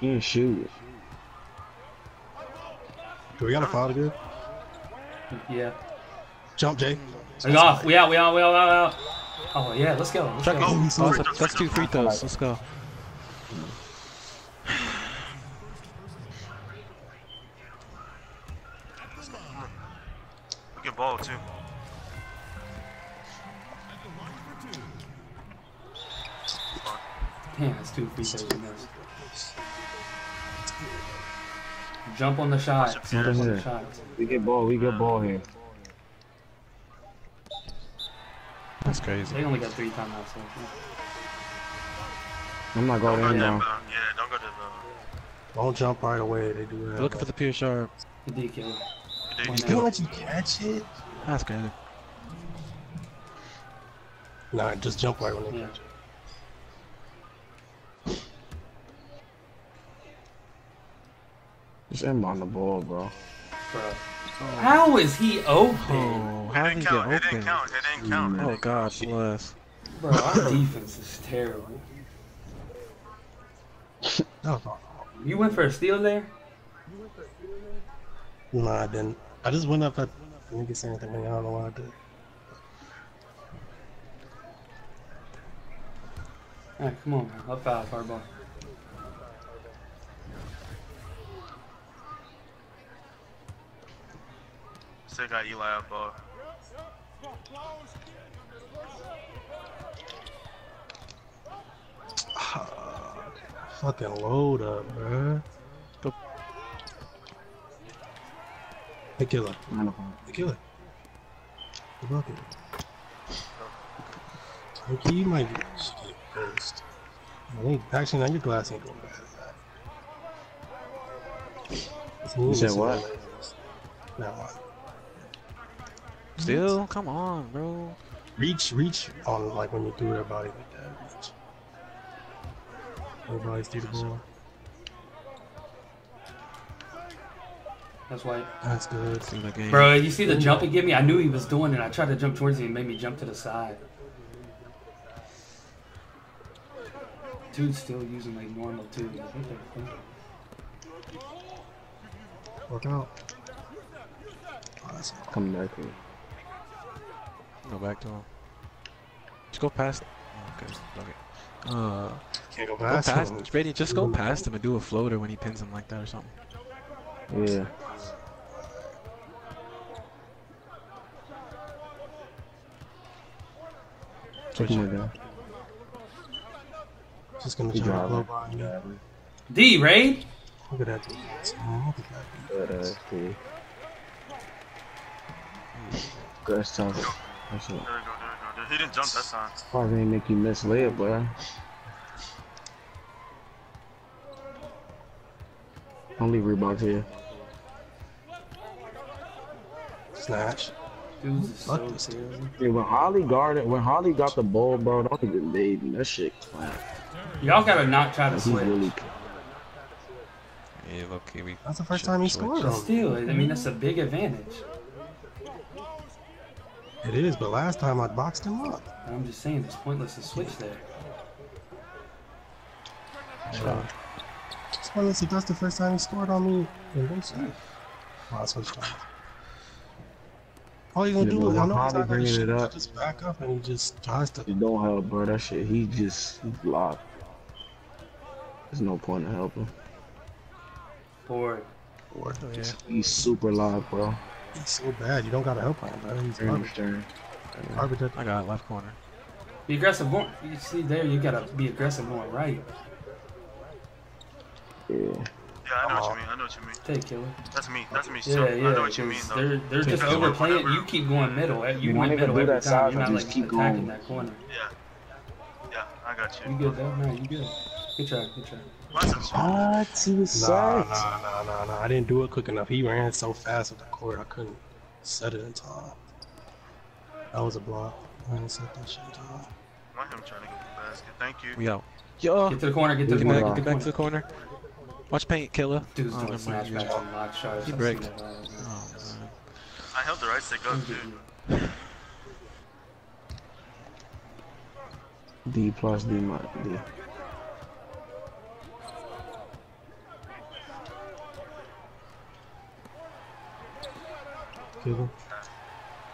You didn't shoot. Do we got a foul again? Yeah. Jump, Jay. We off. We out. We out. We out. We out. Oh yeah, let's go. Let's go. Oh, awesome. Let's do free throws. Let's go. We can ball too. Damn, that's two free throws. Jump on the shot. Jump on the shot. We get ball. We get ball here. That's crazy. They only got 3 timeouts. I'm not going in now. Yeah, don't go to the ball. Don't jump right away. They do that. Looking for the pure sharp. You do not let you catch it. That's crazy. Nah, just jump right when they catch it. Just inbound the ball, bro. How is he open? Oh, how did he get open? It didn't count. It didn't count. Oh God, bless. Bro, our defense is terrible. You went for a steal there? No, I didn't. I just went up at. I didn't say anything. I don't know why I did. Alright, come on, man. Up 5, hard ball. Still got Eli up ball. Fucking load up, bro. Go. Hey, Killer. Hey, Killer. The bucket. Okay, you might be first. Actually, now your glass ain't going bad. You said what? Now still? Come on, bro. Reach on like when you do their body like that. Reach. Everybody's through the ball. That's white. That's good. Bro, you see the jump he gave me? I knew he was doing it. I tried to jump towards him and made me jump to the side. Dude's still using like normal too. I think they're thinking. Work out. Oh, that's coming back here. Go back to him. Just go past him. Okay, okay. Can't go past him. Brady, just go past him and do a floater when he pins him like that or something. Yeah. Switch it. Just gonna try to blow by him. D, Ray? Look at that. Look at that. Good stuff. There we go, there we go. He didn't jump that time. Probably didn't make you miss layup, bro. Only Reebok here. Snatch. Fuck this. Yeah, when Holly got the ball, bro, that was a made and that shit clapped. Y'all gotta not try to switch. Really... Yeah, okay, that's the first time he scored. Still, I mean, that's a big advantage. It is, but last time I boxed him up. I'm just saying, it's pointless to switch there. Yeah. It's pointless if that's the first time he scored on me. Wow, so all you gonna do is, I know he's not gonna shoot, just back up and he just tries to. You don't help, bro. That shit, he's blocked. There's no point in helping. Board. Oh, yeah. He's super locked, bro. He's so bad, you don't gotta help him, bro. He's garbage. I got left corner. Be aggressive more. You see there, you gotta be aggressive more, right? Yeah. Yeah, I know what you mean. I know what you mean. Take Killer. That's me. That's me. Yeah, yeah, I know what you mean. Though. They're just overplaying. You keep going middle. You went middle every time. You're not like attacking that corner. Yeah. Yeah, I got you. You good though? No, you good. Good try. Good try. Ah, too soft. Nah. I didn't do it quick enough. He ran so fast at the court, I couldn't set it in time. That was a block. I didn't set that shit in time. I'm trying to get the basket. Thank you. We out. Yo. Get to the corner. Get to the corner. Get back to the corner. Watch paint, Killer. Dude's doing smash and lock shots. He bricked. Oh, I held the right stick up, dude. D plus D minus D.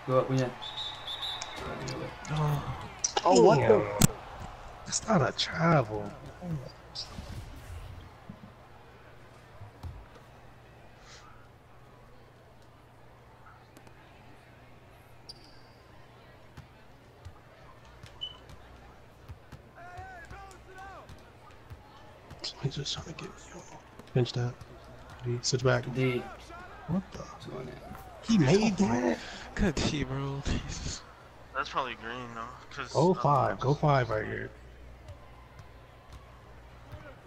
Go up, we in. Oh, what the? That's not a travel. He's just trying to get me off. Pinch that. D. Switch back. D. What the? He made that? Good shit, bro. Jesus. That's probably green, though. Cause, go five right here.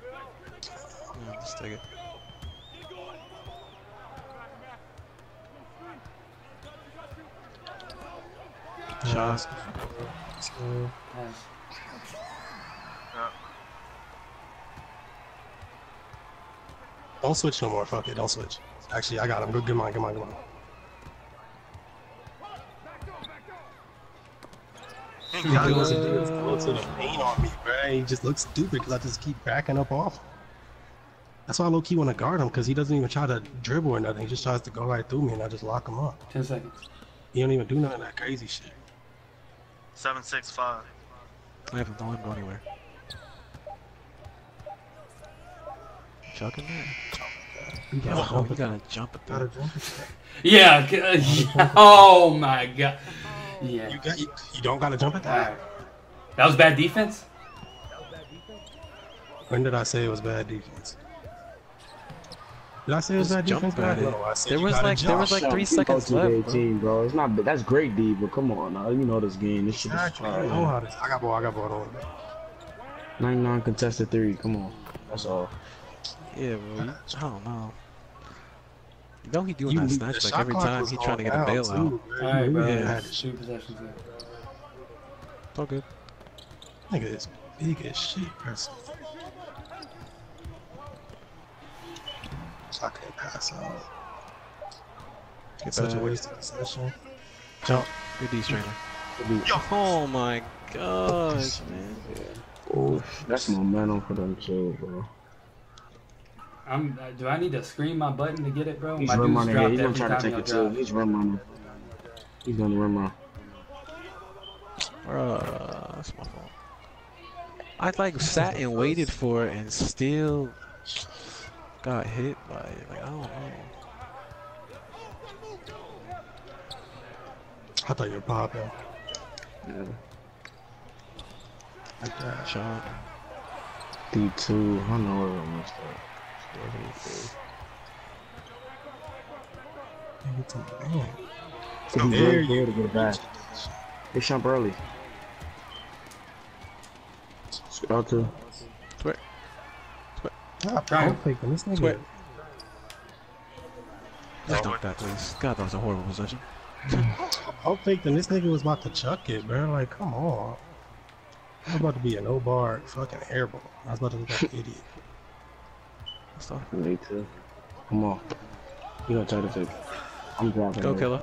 Yeah, let's take it. Shots. Let's go. Don't switch no more. Fuck it. Don't switch. Actually, I got him. Good, come on. He doesn't do it to the paint on me, bro. He just looks stupid because I just keep backing up off. That's why I low-key want to guard him, because he doesn't even try to dribble or nothing. He just tries to go right through me and I just lock him up. 10 seconds. He don't even do none of that crazy shit. 7-6-5. Don't let him go anywhere. Chucking there. You gotta jump at that. Yeah. Oh my god. Yeah. You don't gotta jump at that. That was bad defense? When did I say it was bad defense? Did I say it was bad defense? No, there was like 3 seconds left. Bro. It's not bad. That's great, D. But come on, now. You know this game. This shit is fire. I got ball. 99 contested three. Come on. That's all. Yeah, bro. I don't know. You know he doing that snatch like every time he's trying to get a bailout. Alright, bro. Yeah. Shoot possessions in. It's all good. Nigga is big as shit, person. I can't pass out. It's such a waste of the session. Jump. Good D, Strainer. Oh my gosh, man. Yeah. Oh, that's momentum for them too, bro. Do I need to scream my button to get it, bro? He's rim running. He's gonna try to take it too. He's rim running. He's gonna rim run. Bruh, that's my fault. I like sat and waited for it and still got hit by it. Like I don't know. I thought you were popping. Yeah. I got shot. D2. I don't know where I missed that. If he's really good to get it back. They jump early. Scout out to Twit. Twit. Please don't that, please. God, that was a horrible possession. I'm thinking this nigga was about to chuck it, bro. Like, come on. I was about to be an O-bar fucking airball. I was about to look like an idiot. Later. Come on. You gotta try to take. I'm dropping. Go, Killer.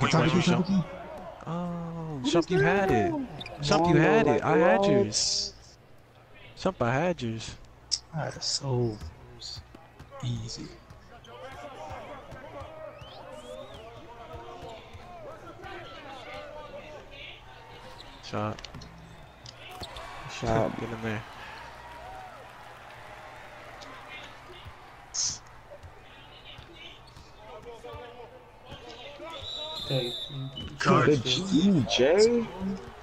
Wait, Shump. Oh, Shump, you had it. Shump, you had it. I had yours. Shump, I had yours. That's so easy. Shot. Get in there. Hey, Jay.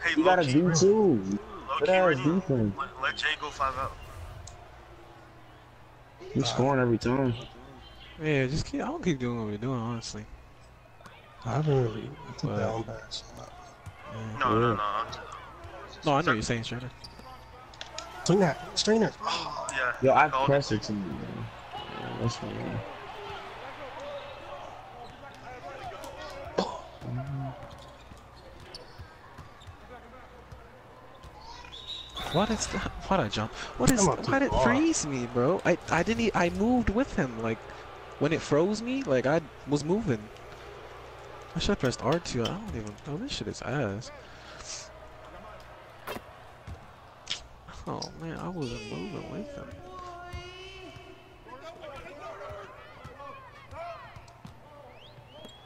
Hey, you gotta do too. Let Jay go 5 out. You're scoring every time. Yeah, just keep. I don't keep doing what we're doing, honestly. I haven't really. It's a down pass. Yeah. No, I know you're saying, Strainer. Swing that, Strainer. Oh, yeah. Yo, I pressed it to me, man. Yeah, that's fine, man. What is that? What a jump! What is? Why did it freeze me, bro? I didn't. I moved with him. Like when it froze me, like I was moving. I should have pressed R2. I don't even. Oh, this shit is ass. Oh man, I wasn't moving with him.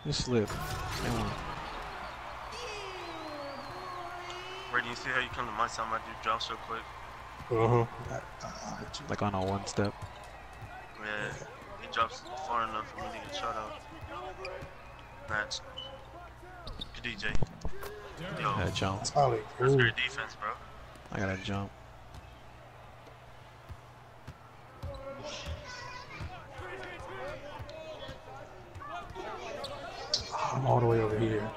Just slip. Do you see how you come to my side? I do drops so quick. Like on a one step. Yeah, he drops far enough for me to get shot out. That's good, DJ. Yo, I gotta jump. That's great defense, bro. I gotta jump. I'm all the way over here.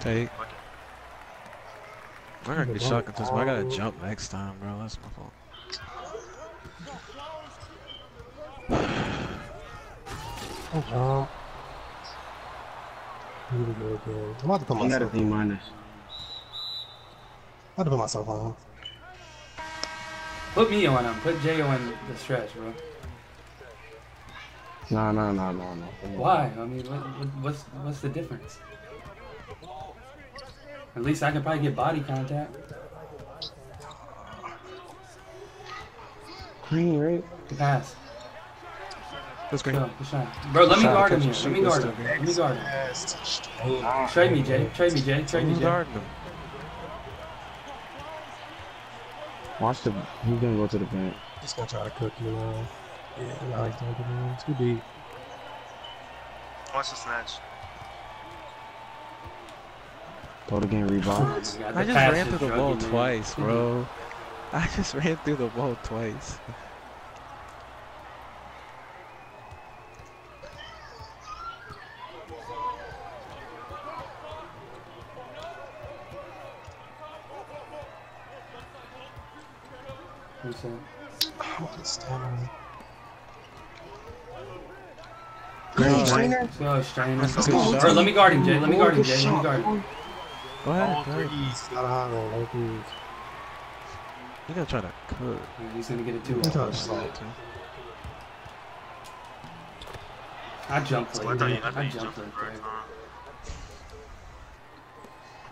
Take. I gotta get shot contest, but I gotta jump next time, bro. That's my fault. Oh, I'm about to put myself on. I got a D minus. I'm about to put myself on. Put me on him. Put Jay on the stretch, bro. No. Why? I mean, what's the difference? At least I could probably get body contact. Green, right? Good pass. That's green. Bro, let me guard him here. Let me guard him. Trade me, Jay. Trade me, Jay. Guard him. Watch the... He's gonna go to the bank. He's gonna try to cook you. Yeah, I like to look at him. It's too deep. Watch the snatch. Again, Reebok. I just ran through the ball twice, bro. I just ran through the ball twice. Who's that? Oh, it's down. Green Strainer? Strainer. Let me guard him, Jay. Let me guard him. Go ahead, go ahead. He's gonna try to cook. He's gonna get it too. I jumped for it. I jumped for it.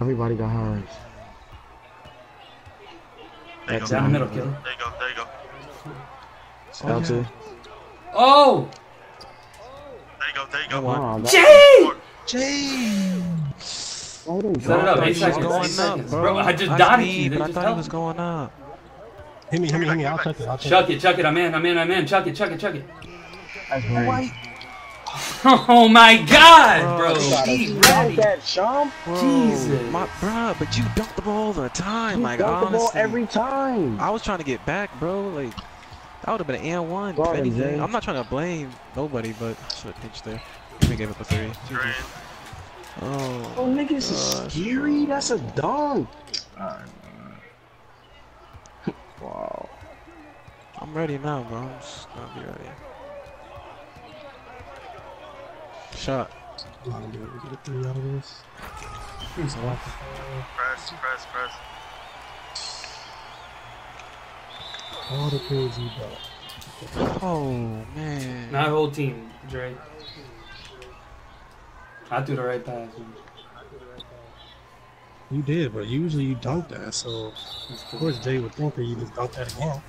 Everybody got hard. There you go. Down the middle, Killer. There you go. L2. Oh! There you go. Wow, Jay! Set it up. 8 seconds. Going up, bro. Bro, I just dotted you. I thought it was going up. Hit me. I'll chuck it. Chuck it. I'm in. Chuck it. Oh my God, bro. That Shump. Jesus. Bro, but you dunk the ball all the time. You like, honestly. The ball every time. I was trying to get back, bro. Like, that would have been an N1. I'm not trying to blame nobody, but I should have pitched there. We gave up a 3. Oh, nigga, this is scary. That's a dunk. Wow. I'm ready now, bro. I'm just gonna be ready. Shot. We get a 3 out of this. Press. All the crazy, bro. Oh man. Not whole team, Drake. I threw the right pass. You did, but usually you dunk that, so of course Jay would think that you just dunked that again.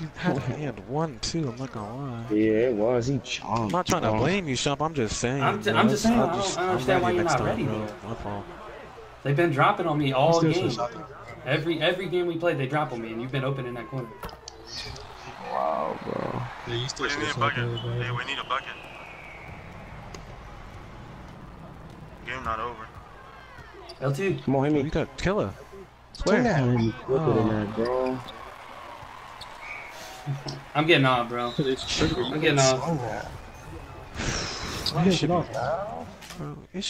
You had one too. I'm not gonna lie. Yeah, it was. He chomped. I'm not trying to blame you, Shump. I'm just saying. I'm just saying. I don't understand why you're not ready, bro. My fault. They've been dropping on me all game. Every game we played, they drop on me, and you've been open in that corner. Wow, bro. Yeah, you still need a bucket. Yeah, we need a bucket. Game not over. LT, come on, hit me. You got Killer. Swear. Look at him, bro. I'm getting off, bro. I'm getting off. I'm getting off.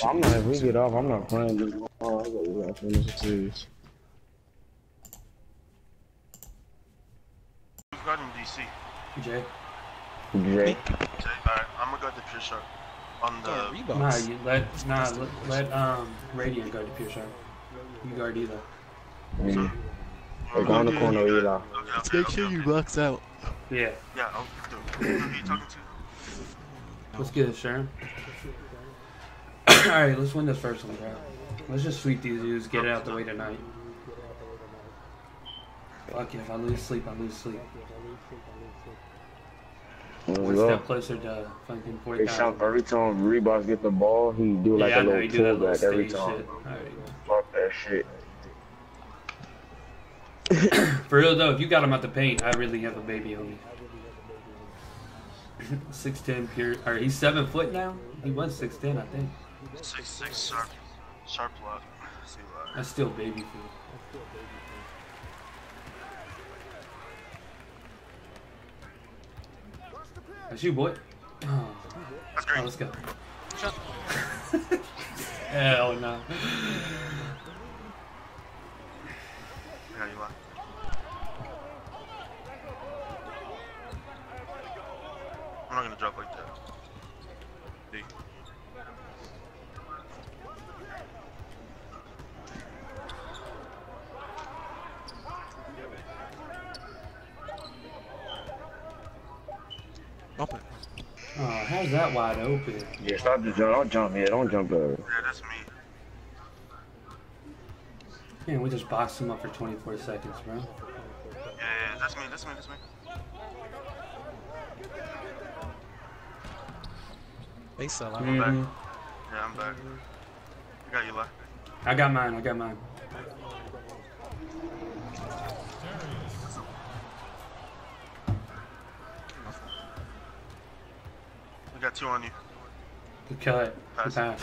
I'm not, if we get off, I'm not playing this long. We gotta finish the series. Who's guarding DC? Jay. Jay. Alright, I'm gonna guard the pure shark. On the... Nah, you let, let Radiant guard the pure shark. You guard either. Mm. They're going to corner Eli. Okay, let's make sure you box out. Yeah. Yeah, I'll do it. Who are you talking to? Let's get it, Sharon. Alright, let's win this first one, bro. Let's just sweep these dudes, get it out the way tonight. Fuck it, if I lose sleep, I lose sleep. One step closer to fucking 40,000. Hey, Shump, every time Reebok get the ball, he do like a little pullback every time. Fuck that shit. For real though, if you got him out the paint, I really have a baby on me. 6'10 pure, or he's 7 foot now? He was 6'10, I think. 6'6 sharp block. That's still baby food. That's you, boy. Oh. That's great. Oh, let's go. Shut up. Hell no. Yeah, you are. I'm not gonna drop like that. D. Open. Oh, how's that wide open? Yeah, stop the jump. Don't jump here. Don't jump over. Yeah, that's me. Man, we just boxed him up for 24 seconds, bro. Yeah, yeah, that's me. That's me. That's me. I'm back. Yeah, I'm back. I got Eli. I got mine. I got mine. We got two on you. Good cut. Pass. Good pass.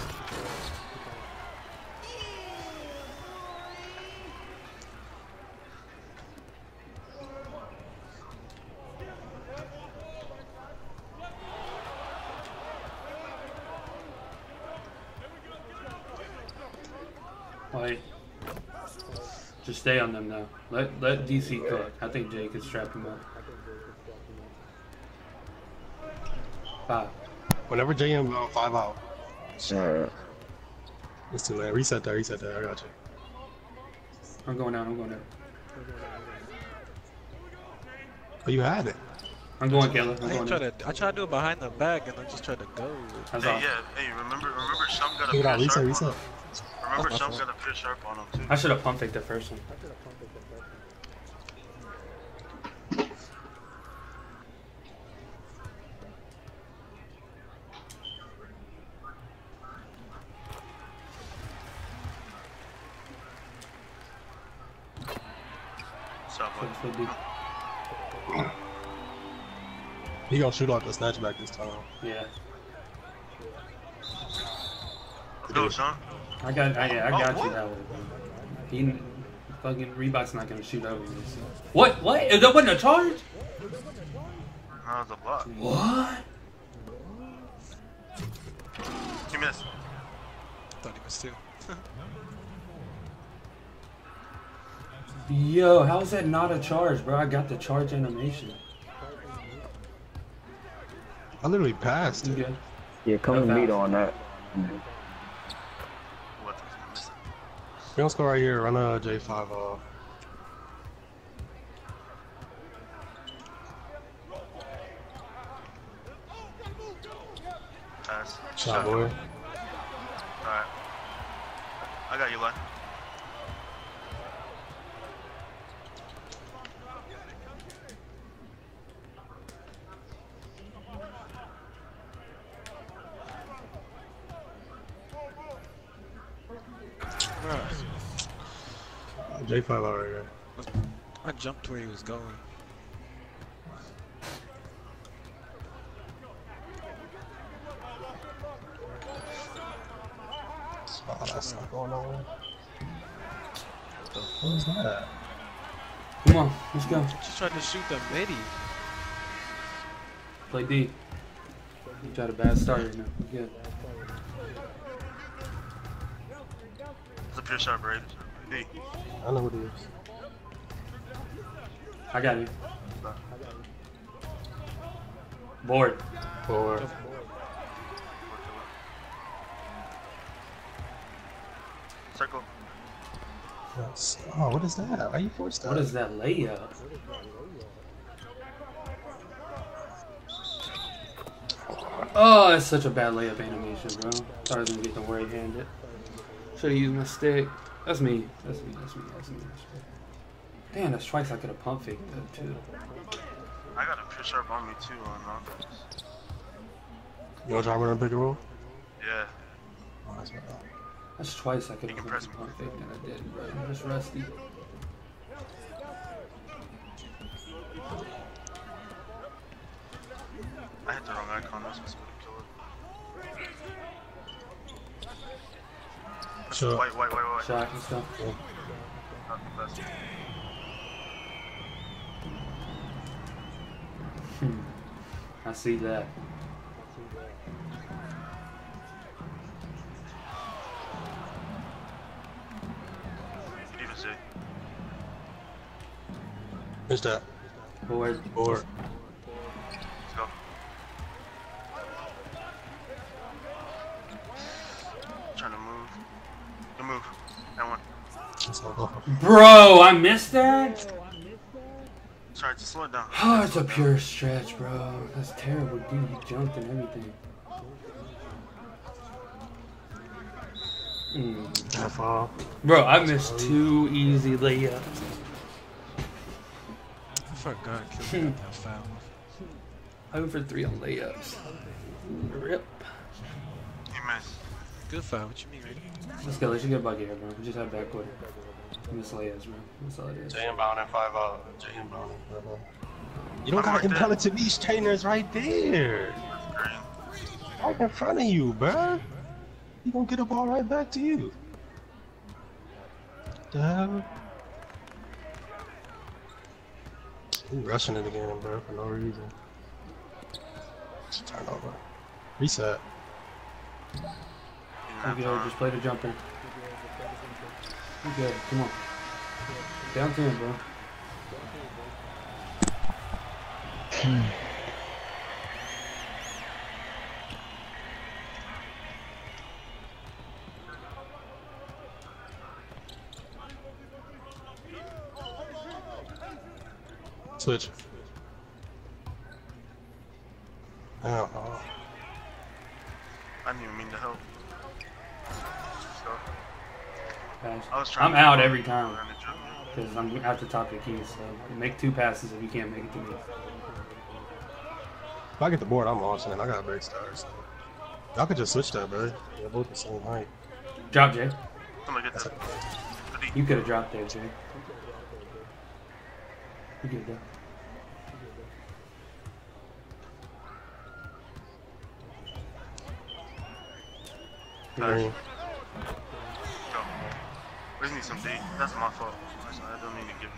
Just stay on them now. Let DC cook. I think Jay could strap him up. 5. Whenever JM about 5 out. Sure. It's too late. Reset that. Reset that. I got you. I'm going out. I'm going out. Oh, you had it. I'm going Killer. I tried to do it behind the back, and I just tried to go. That's hey, off. Yeah. Hey, remember, Shump got a pure sharp. Reset. Remember, Shump got a pure sharp on him too. I should have pump faked the first one. He gonna shoot off the snatchback this time. Yeah. Let's go, Sean. I got you that way. He fucking Reebok's not gonna shoot over you. So. What? What? That wasn't a charge? That was a block. What? He missed. Thought he missed too. Yo, how is that not a charge, bro? I got the charge animation. I literally passed. Yeah, come to meet on that. We don't score right here. Run a J5 off. Pass. Shot, boy. Alright. I got you, Eli. J5 already. I jumped where he was going. Oh, that's not going nowhere. What the fuck is that? Come on, let's go. She tried to shoot the midi. Play D. We got a bad start right now. We're good. It's a pure shot, right? D. I know what it is. I got you. Board. Board. Circle. Oh, what is that? Why are you forced out? What is that layup? Oh, that's such a bad layup animation, bro. Sorry I didn't get the right handed. Should have used my stick. That's me. That's me. That's me. That's me. Damn, that's twice I could have pump faked that too. I got a push up on me too on offense. You want to drop it on pick and roll? Yeah. Oh, that's my bad. That's twice I could have pump faked than I did, bro. I'm just rusty. I hit the wrong icon. That's what's gonna kill it. Sure. Wait. Shot and stuff. Cool. Not the best. I see that. Who's that? Board. Board. Let's go. I'm trying to move. Good move. That one. Bro, I missed that? Sorry, just slow it down. Oh, it's a pure stretch, bro. That's terrible, dude. He jumped and everything. Mm. Bro, I missed two easy layups. I forgot I got that foul. 0 for 3 on layups. Rip. Hey, man. Good foul. What you mean, right? Let's go. Let's get a bucket here, bro. We just have backcourt. Miss layers, man. That's all it is. Jay inbound at 5-0. Jay inbound. You don't gotta impel it to me. Strainer's right there. Right in front of you, bruh. He gonna get the ball right back to you. Damn. He rushing it again, bro, for no reason. Just turn over. Reset. Okay, just play the jumper. Okay, come on. Down to him, bro. Switch. Oh. I didn't even mean to help. I'm out every time because I'm at the top of the key, so make two passes if you can't make it to me. If I get the board, I'm launching and I got a break stars. So. Y'all could just switch that, bro. They're both the same height. Drop, Jay. Somebody get that. You could have dropped there, Jay. You could have done. Nice. We just need some D. That's my fault. I don't need to give him.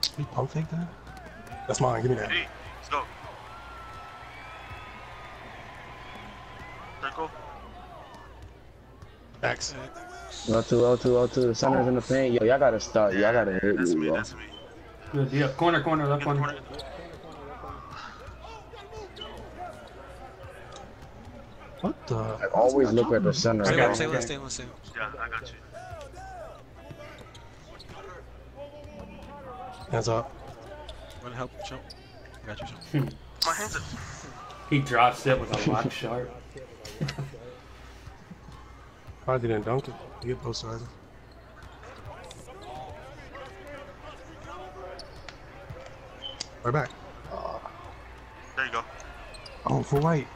Did he pump fake that? That's mine. Give me that. D. Let's go. Circle. X. L2. Center's in the paint. Yo, y'all gotta start. Y'all gotta hit me. That's me. Good. Yeah. Corner. Left corner. What the? I always look at the center. Stay one. Yeah, I got you. Hands up. Wanna help, Shump? I got you, Shump. My hands up. He drops it with a lock sharp. I didn't dunk it. You get both sides. Right back. There you go. Oh, for white.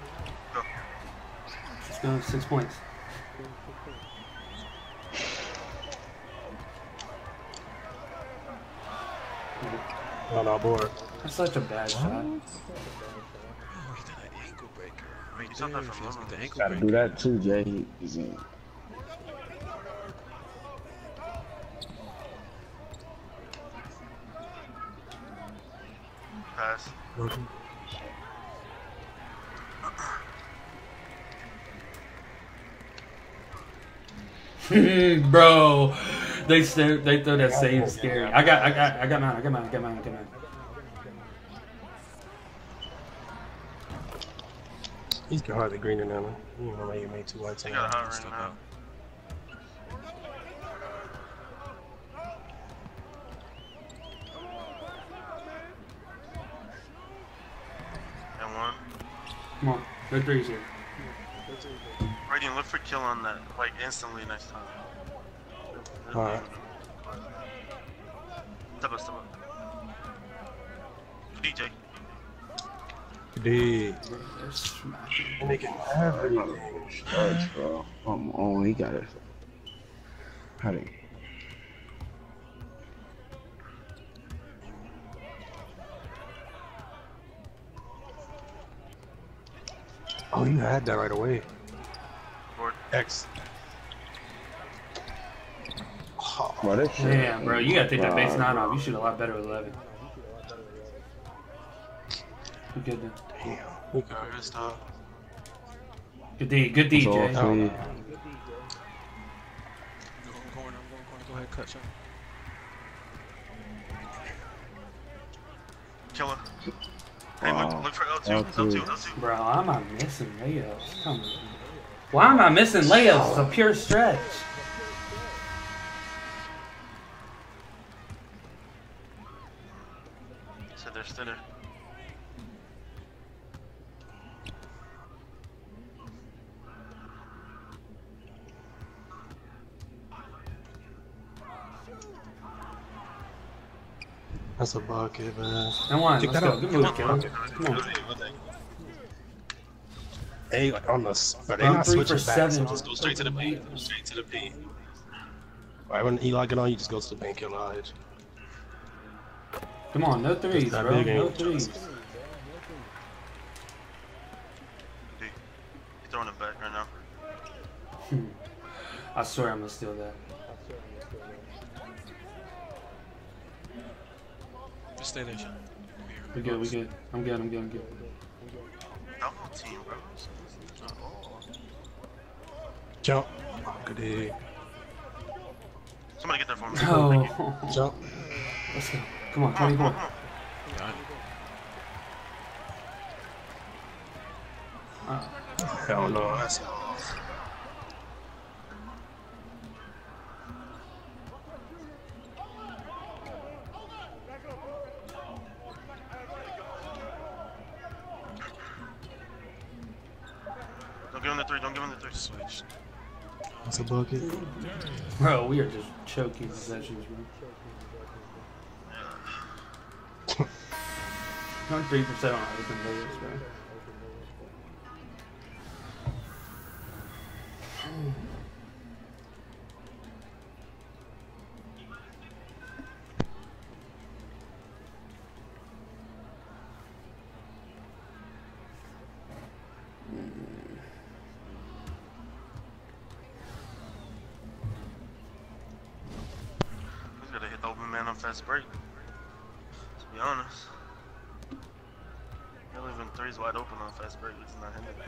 Go 6 points. No, board. That's such a bad shot. Oh, he did an ankle breaker. I mean, he's not that from the ankle breaker. Gotta do that too, Jay. He's in. pass. Okay. Bro, they stare, they throw that same scary. I got mine. He's got hardly greener now. You ain't gonna let you make two white tanks. Got a hot right now. And one. Come on, good threes here. Radiant, look for kill on that, like instantly next time. Alright. Step up. DJ. Dude. They're smashing. They can have everything. Charge, bro. I'm only got it. Howdy. Oh, you had that right away. Board. X. Oh, what a shit. Damn, bro. You gotta take that base 9 off. You shoot a lot better with 11. You're good then. Damn. We got our wrist off. Good D. Good D, Jay. I'm going corner. Go ahead, cut shot. Killer. Hey, look for L2. Bro, why am I missing layups? Come on. Why am I missing layups? It's a pure stretch. So they're still there. That's a bucket, man. And one, let's go. Good move, Killer. Come on. Hey, like on the... I'm 3 for 7. Just go straight to the paint. Straight to the paint. Alright, when Eli get on, you just go to the paint, Killer. Come on, no threes, bro. No threes. Dude, you're throwing it back right now. I swear I'm gonna steal that. Just stay there, Sean. We good. I'm good. Double team, bro. Jump. Good day. Somebody get there for me. No. Jump. Let's go. Come on, 24. Got it. Hell no. That's awesome. Don't give him the three. Switch. That's a bucket. Bro, we are just choking possessions, bro. Not 3% on open layers, bro. Fast break. To be honest, they're leaving threes wide open on fast break, which is not handed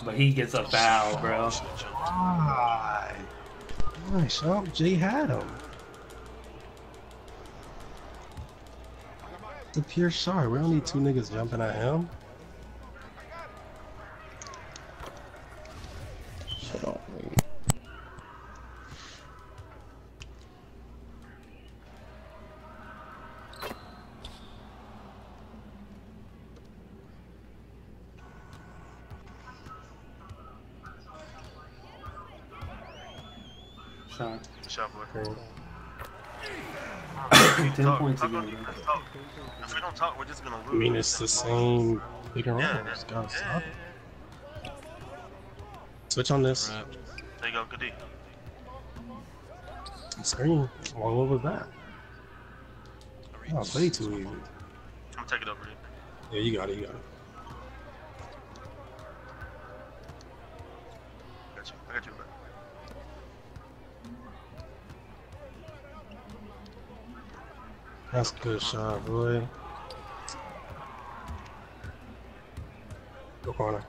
back. But he gets a foul, bro. Why? Nice. Oh, G had him. The pure shard. We don't need two niggas jumping at him. Shot boy. 10 points again. If we don't talk, we're just gonna lose. I mean, it's the same. Let's go. Switch on this. Right. There you go. Good D. Screen. What was that? Oh, play too easy. I'm gonna take it over here. Yeah, you got it. I got you back. That's a good shot, boy. Go corner.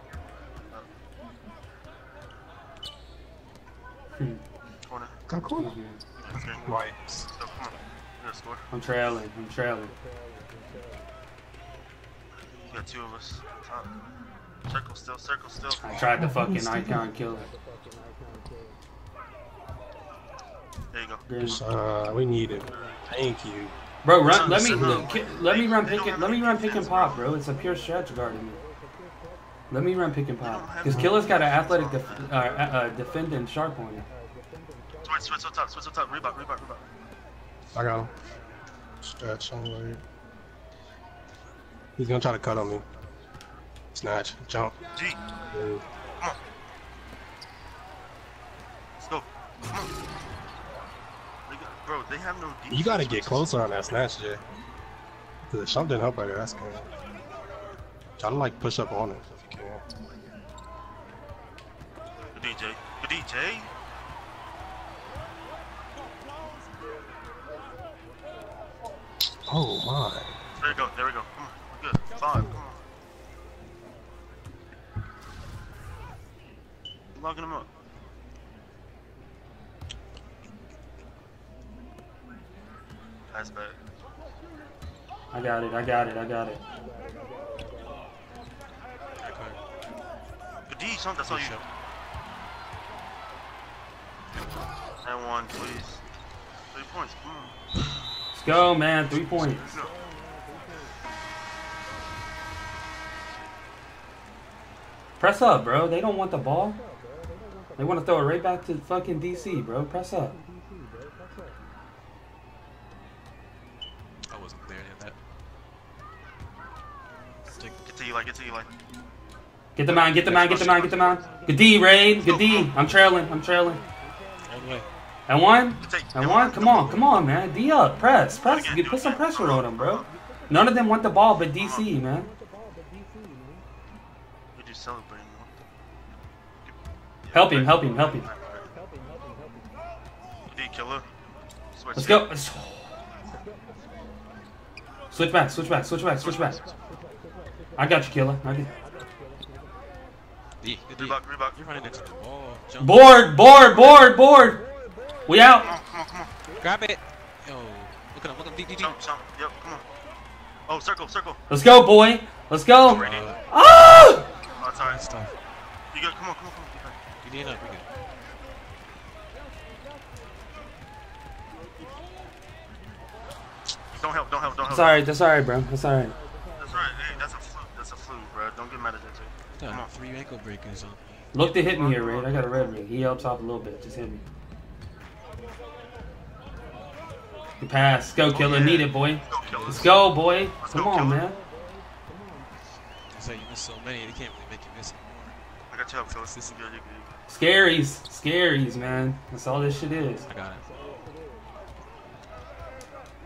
Corner. Got corner. Okay. Right. So, corner. I'm trailing. You got two of us. Top. Circle still. I tried the fucking icon killer. There you go. There's, we need it. Thank you. Bro, run, let me run pick and pop, bro. It's a pure stretch guarding me. Let me run pick and pop. Cause Killer's got an athletic defending sharp on him. Switch on top. Reebok. I got him. Stretch on right. He's gonna try to cut on me. Snatch, jump. G. Come on. Let's go. Come on. Bro, they have no defense. You gotta get closer on that snatch, Jay. The Shump didn't help right there, that's good. Try to like push up on it if you can. Good DJ. Oh my. There we go. Come on. We're good. Five. Come on. Logging him up. Pass back. I got it. Good D, Shump, that's all you. And one, please. 3 points, come on. Let's go, man, 3 points. Press up, bro, they don't want the ball. They want to throw it right back to fucking DC, bro. Press up. I wasn't clear in that. Get to Eli. Get the man. Good D, Raid. Good D. I'm trailing. And one. Come on, man. D up. Press. Put some pressure on him, bro. None of them want the ball but DC, man. We're just celebrating. Help him. Killer. Let's go. Switch back. I got you, Killer. Reebok. You're running into the ball. Board. We out. Come on. Grab it. Yo. Look at him. Jump. Yep, come on. Oh, circle. Let's go, boy. Let's go. Oh! Oh, sorry. It's tough. You got, come on. Up, don't help. That's alright, bro. That's right, hey, that's a flu, bro. Don't get mad at that, dude. Come on, 3 ankle breakers on me. Look to hit me here, Red. I got a red ring. He helps off a little bit. Just hit me. The pass. Go, Killer. Yeah. Need it, boy. Let's go, boy. Come on, man. That's how you miss so many. They can't really make you miss anymore. I got you up, Killer. This is good. Scaries, man. That's all this shit is. I got it.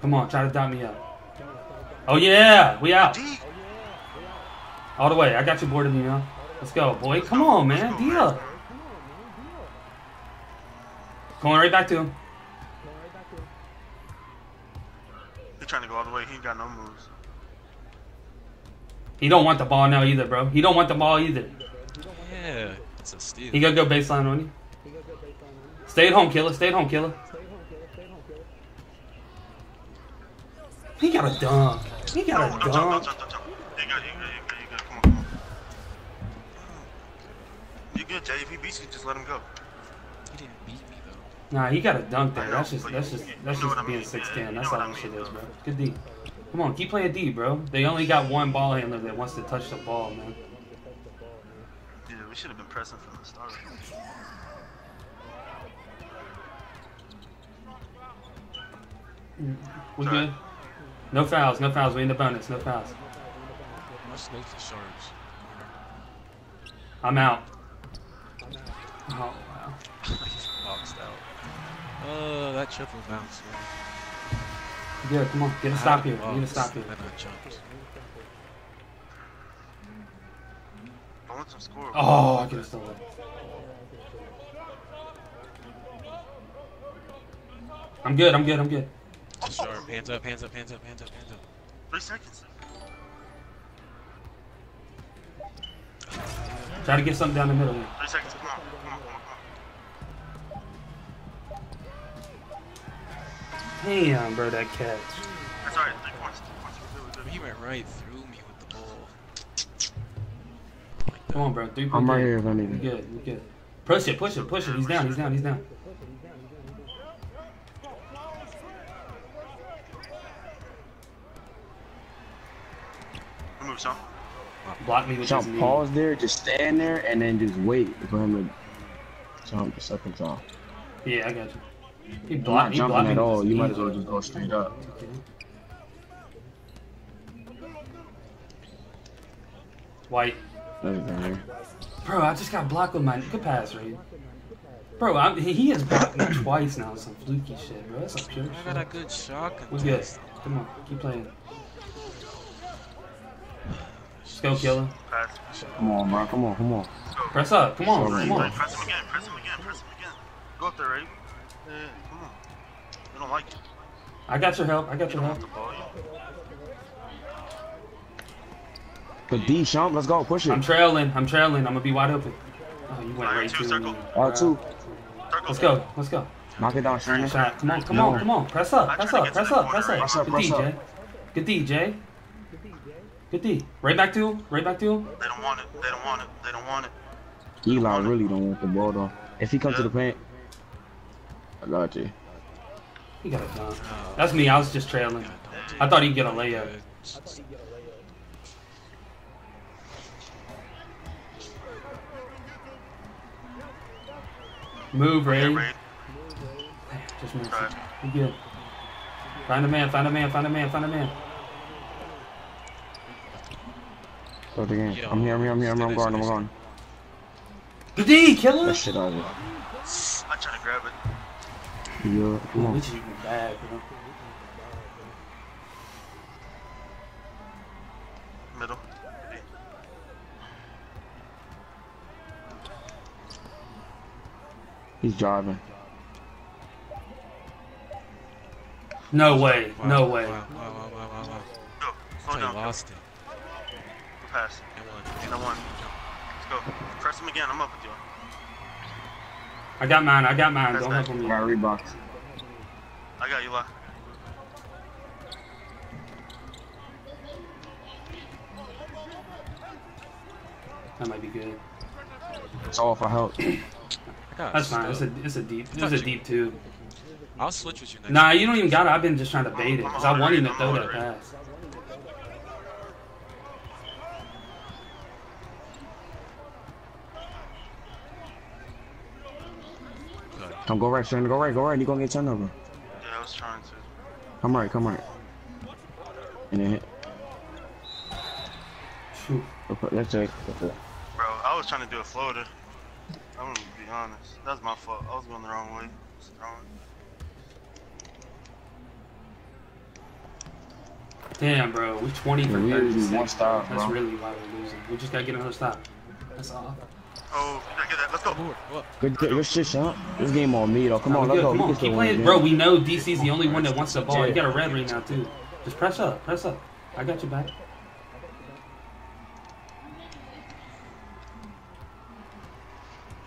Come on, try to dot me up. Oh yeah, we out. All the way. I got you boarded, you know. Let's go, boy. Come on, man. D up. Going right back to him. He's trying to go all the way. He ain't got no moves. He don't want the ball now either, bro. Yeah. It's a steal. He gotta go baseline on you. Stay at home, Killer. He got a dunk. He got a dunk. Don't jump. You good. Come on. You good, Jay? If he beats you, just let him go. He didn't beat me though. Nah, he got a dunk there. That's just being 6'10". That's how that shit is, bro. Good D. Come on, keep playing D, bro. They only got one ball handler that wants to touch the ball, man. We should have been pressing from the start. We good? No fouls. We in the bonus. No fouls. I'm out. Oh, wow. He's boxed out. Oh, that triple bounce. Man. Yeah, come on. Get a stop here. Oh, I could have stolen it. I'm good. Sharp. hands up, hands up, hands up, hands up, hands up. 3 seconds. Try to get something down the middle here. 3 seconds, come on, come on, come on, come on. Damn, bro, that catch. That's alright, 3 points, 3 points. He went right through me with the ball. Like come on, bro, 3 points. I'm right here if I need it. We're good, we're good. Push it, push it, push it. He's down, he's down, he's down. Move, Sean. Block me with Sean, his pause knee. There, just stand there, and then just wait for him to jump the second time. Yeah, I got you. He blocked me. You're not jumping at all. You might as well just go straight up. Okay. White. Bro, I just got blocked with my good pass, right? Bro, he has blocked me twice now with some fluky shit, bro. That's a pure shit. I got a good shot. What's good? Come on, keep playing. Go, Killer. Come on, bro. Come on, come on. Press up. Come on, come on. Press him again. Press him again. Press him again. Go up there, right? Yeah, come on. We don't like it. I got your help. I got your help. But D, Shump, let's go. Push it. I'm trailing. I'm trailing. I'm gonna be wide open. Oh, you went right to circle. R2. Let's go. Let's go. Knock it down, Strainer. Come on, come on, come on. Press up. Press up. Press up. Press up. Good D, Jay. Good D, Jay. 50. Right back to him. Right back to him. They don't want it. They don't want it. They don't want it. Eli really don't want the ball though. If he comes to the paint, I got you. He got it done. That's me. I was just trailing. I thought he'd get a layup. Move, Ray. Yeah, Ray. Just move. You good? Find a man. Find a man. Find a man. Find a man. Yo, I'm here, I'm going. Good D, Killer! That shit out of it. I'm trying to grab it. Yo, come on. This is even bad, bro. Middle. He's driving. No way, wow, no way. Wow, wow, wow, wow, wow, wow. Go, slow down. Lost it. Pass. And one. Let's go. Press him again. I'm up with you. I got mine. I got mine. Press don't help him. My Reebok. I got you, Eli. That might be good. It's all for help. That's fine. It's a deep two. I'll switch with you next. Nah, you don't even got it. I've been just trying to bait it because I wanted him to throw that pass. Come go right, Strainer, go right, you gonna get turnover. Yeah, I was trying to. Come right. And then hit. Shoot. That's it. Bro, I was trying to do a floater. I'm gonna be honest. That's my fault. I was going the wrong way. Damn, bro, we're 20 for 30 seconds. One stop, bro. That's really why we're losing. We just gotta get another stop. That's all. Oh, get that. Let's go. Good shit, Sean. This game on me, though. Come on, let's go. Come on. Keep playing. Bro, we know DC's the only one that wants the ball. You got a red right now, too. Just press up. Press up. I got your back.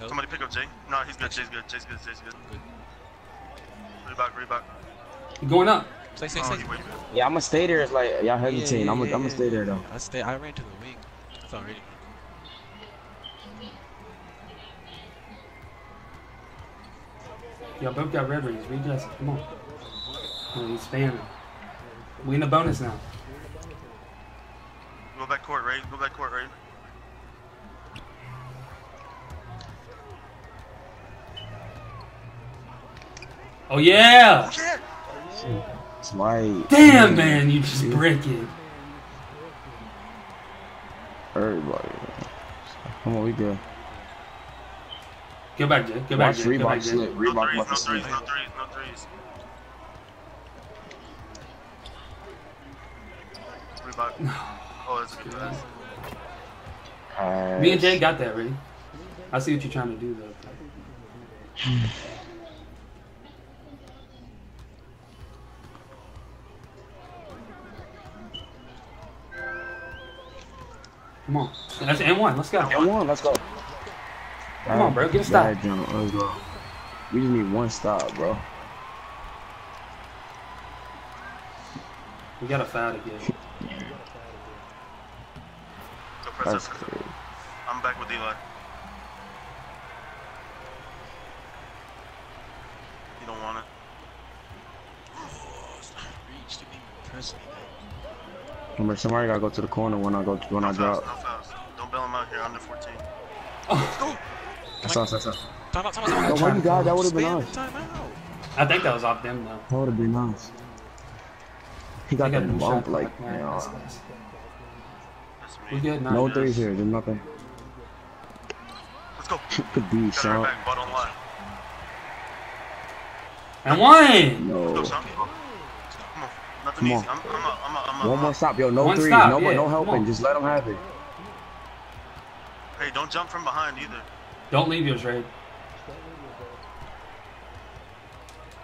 Somebody pick up Jay. No, he's good. Jay's good. Jay's good. Jay's good. Reebok. You going up. Stay. Yeah, I'm going to stay there. It's like, y'all hesitating. I'm going to stay there, though. I ran to the wing. It's already. Y'all both got red rings. Read us. Come on. Oh, he's spamming. We in a bonus now. Go back court, Ray. Go back court, Ray. Oh, yeah! It's light. Damn, man. You just break it. Everybody. Come on, we good. Go back, Jay. Go back, Jay. Reebok slip. Reebok left slip. No threes. Reebok. No. Oh, that's a good pass. Me and Jay got that, Ray. I see what you're trying to do, though. Come on. That's N1. Let's go. N1. Let's go. Come on, bro. Get a stop. Let's go. We just need one stop, bro. We got a foul to get. That's crazy. I'm back with Eli. You don't want it. Remember, somebody gotta go to the corner when I go when no I drop. No fouls. Don't bail him out here. I'm the 14. Let's go. That's us. That's us. Time out. Oh my God, that would have been nice. I think that was off them though. That would have been nice. He got that bump like. We good, no threes here. There's nothing. Let's go. Good D, Shump. And one. No. Come on. One more stop, yo. No three. No more. No helping. Just let him have it. Hey, don't jump from behind either. Don't leave yours, Ray.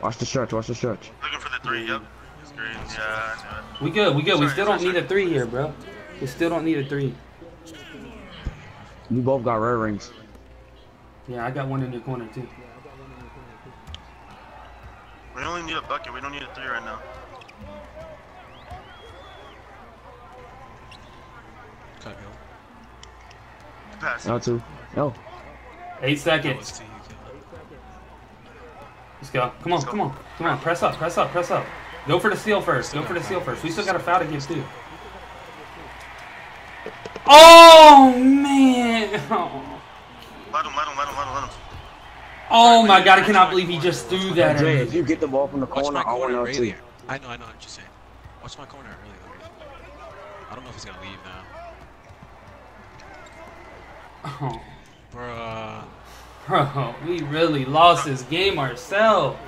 Watch the stretch. Watch the stretch. Looking for the three. Yep. It's green. Yeah. We good. We good. We still don't need a three here, bro. We still don't need a three. You both got red rings. Yeah, I got one in the corner too. We only need a bucket. We don't need a three right now. Pass. Not two. No. 8 seconds. Let's go. Come on. Come on. Come on. Press up. Press up. Press up. Go for the steal first. Go for the steal first. We still got a foul against you. Oh man! Oh. Let him. Oh my God! I cannot believe he just threw that. Jay, if you get the ball from the corner, I want to see. I know. I'm just saying. Watch my corner earlier. I don't know if he's gonna leave now. Oh, bro, we really lost this game ourselves.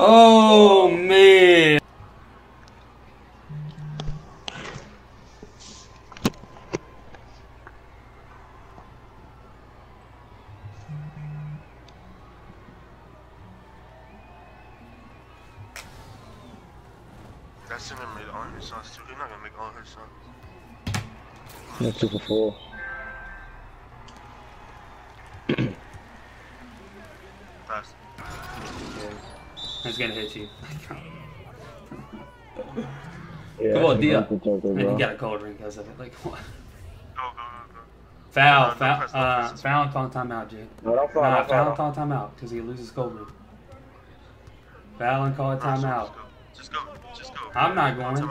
Oh man. That's in the mid on her shots too. They're not gonna make all her shots. Yeah, 2 for 4. Pass. It's gonna hit you. Yeah, come on, Dia. You got a cold ring because of it. Like what? Go. Foul and call timeout, Jake. Foul and call timeout because he loses cold ring. Foul and call timeout. Just go. I'm not going.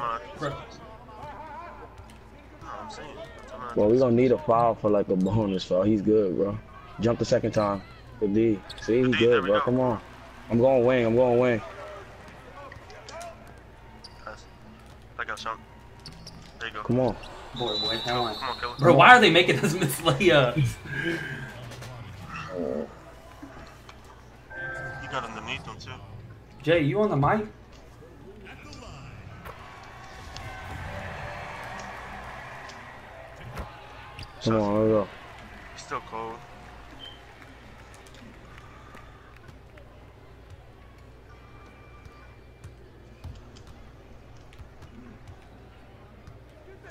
Well, we don't need a foul for like a bonus foul. He's good, bro. Jump the second time. Good D. See, he's good, bro. Come on. I'm going wing. I got Shump. There you go. Come on. Boy. Come on, Killer. Bro, why are they making us miss layups? You got underneath them, too. Jay, you on the mic? Come on, let's go. Still cold.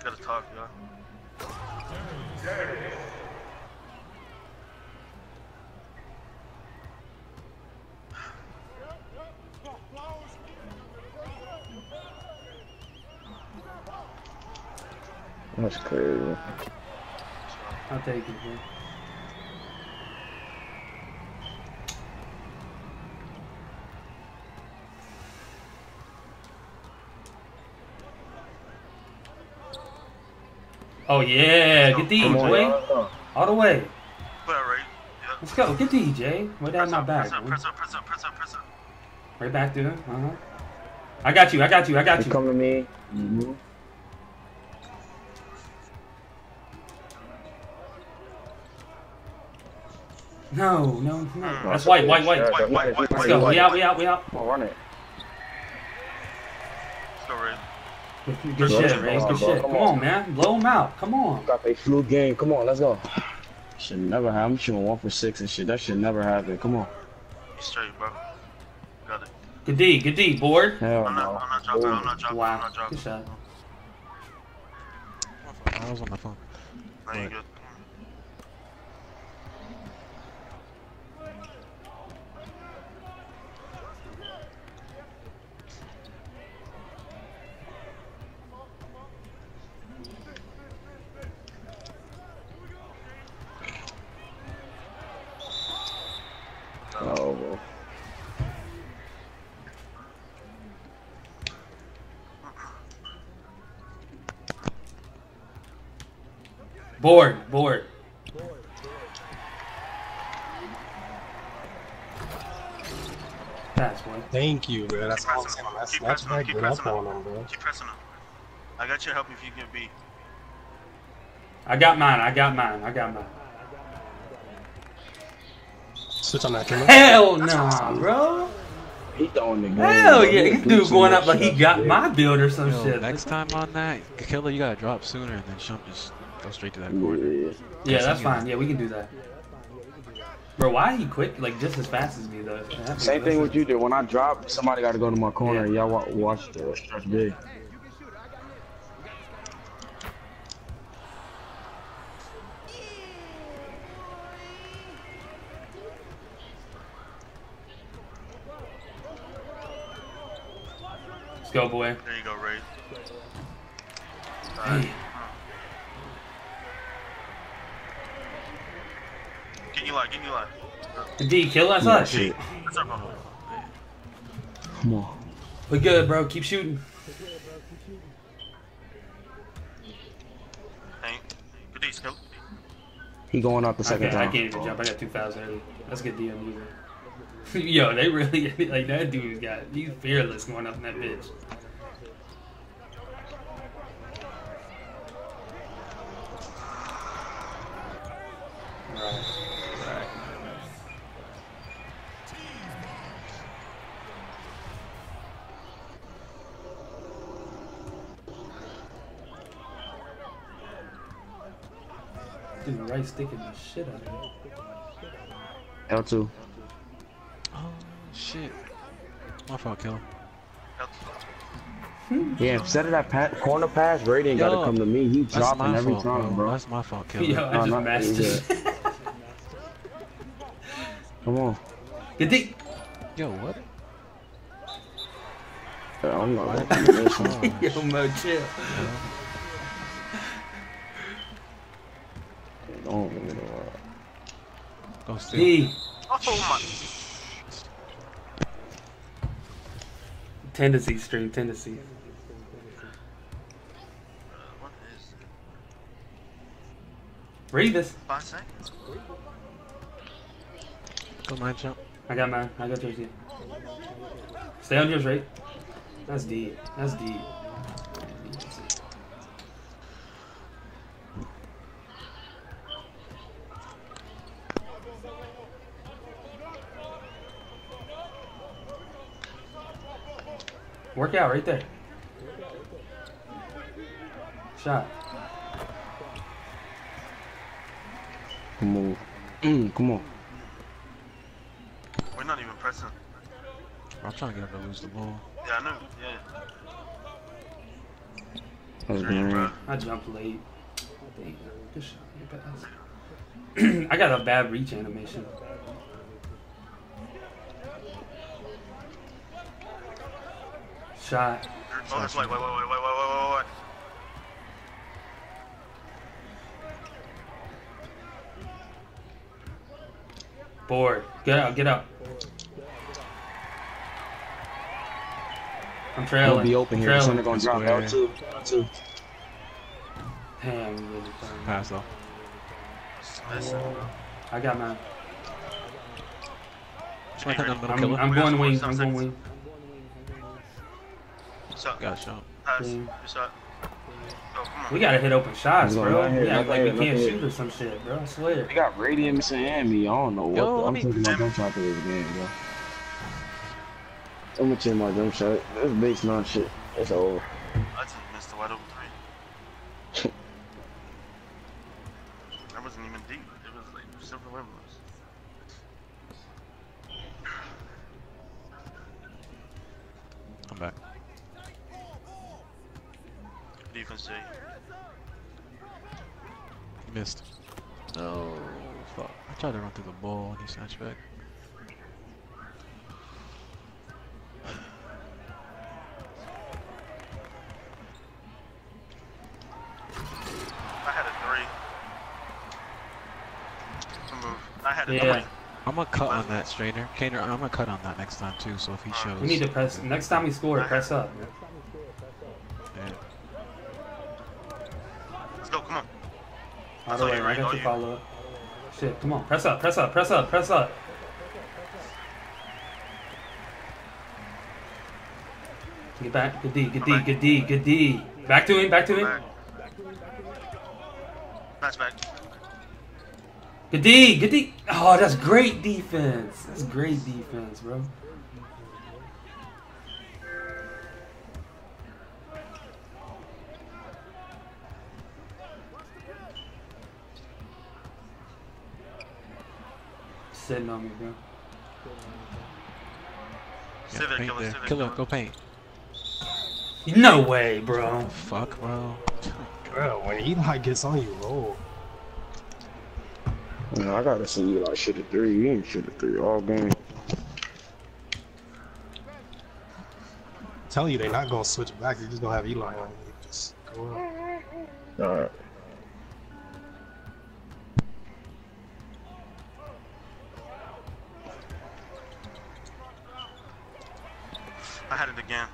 Gotta talk, yeah. That's crazy. I'll take it, man. Oh yeah, get the EJ. All the way. Let's go, get the EJ. Way down my back. Press up. Right back to him. I got you. Come to me. Mm-hmm. No. That's white. Let's go. We out. We'll run it. Let's go, Ray. Good shit, Ray. Good shit. Come on, man. Blow him out. Come on. Got a flu game. Come on, let's go. Should never happen. I'm shooting 1 for 6 and shit. That should never happen. Come on. Straight, bro. Got it. Good D, board. I'm not dropping, I'm not dropping. Good shot. I was on my phone. No, you're good. Oh. Board. That's one. Thank you, bro. That's all. That's my good up on him, bro. Keep pressing him. I got your help if you can beat. I got mine. Switch on that camera. Hell nah, bro. He throwing the game. Hell yeah, this dude going up like he got my build or some shit. Next time on that, Killer, you gotta drop sooner and then Shump just go straight to that corner. Yeah, that's fine. Yeah, we can do that. Bro, why he quick? Like just as fast as me though. Same thing with you did. When I drop, somebody gotta go to my corner. Y'all watch the stretch big. Go boy. There you go, Ray. Right. Get Eli. D, kill us. That's our bubble. Come on. We're good, bro. Keep shooting. Hey, good D, kill. He going up the second time. I can't even jump. I got 2,000 early. Let's get D on you. Yo, they really, like, that dude's got, he's fearless going up in that bitch. Right. Dude, right sticking the shit out of me. L2. Oh, shit. My fault, Killer. Yeah, instead of that corner pass, Radiant gotta come to me. He dropping every time, bro. That's my fault, Killer. Yo, I just mastered. Come on. Good D. Yo, what? I'm not like this one. Yo, Mo, chill. Don't give me the word. Go steal. D. Oh, my. Tendency stream, tendency. What is it? Read this. 5 seconds. Go mine, Shump. I got mine. I got yours, yeah. Stay on yours, right? That's deep. That's deep. Work out right there. Shot. Come on. Come on. We're not even pressing. I'm trying to get him to lose the ball. Yeah, I know. Yeah. That's green, bro. I jumped late. Good shot. I got a bad reach animation. Shot. Oh, that's light. Wait. Board. Get out. I'm trailing. He'll be open here. He's going to drop out, too. Damn. Really pass off. I got mine. I'm going wing. Got shot. We gotta hit open shots, bro. Like we can't shoot or some shit, bro. I swear. We got Radiant Miami. I don't know what. I'm taking my jump shot for this game, bro. I'm gonna take my jump shot. This base non shit. It's over. I just missed the wide open three. That wasn't even deep. It was like several levels. come back. Defense A. Missed. No, fuck. I tried to run through the ball and he snatched back. Yeah. I'm gonna cut on that, Strainer. Kaner, I'm gonna cut on that next time too. So if he shows, we need to press. Yeah. Next time we score, press up. Man. Yeah. Let's go. Come on. By the way, right after follow up. Shit. Come on. Press up. Press up. Press up. Press up. Get back. Good D. Good D. Good D. Good D. Back to him. Back to him. That's back. Good D, good D. Oh, that's great defense. That's great defense, bro. Sitting on me, bro. Yeah, Civic, paint there. Killer, go paint. No way, bro. What the fuck, bro. Bro, when Eli gets on you, roll. Man, I gotta see you like shit at 3. You ain't shit at 3 all game. Tell you they not gonna switch back. They just gonna have Eli on you. Just go up. All right. I had it again.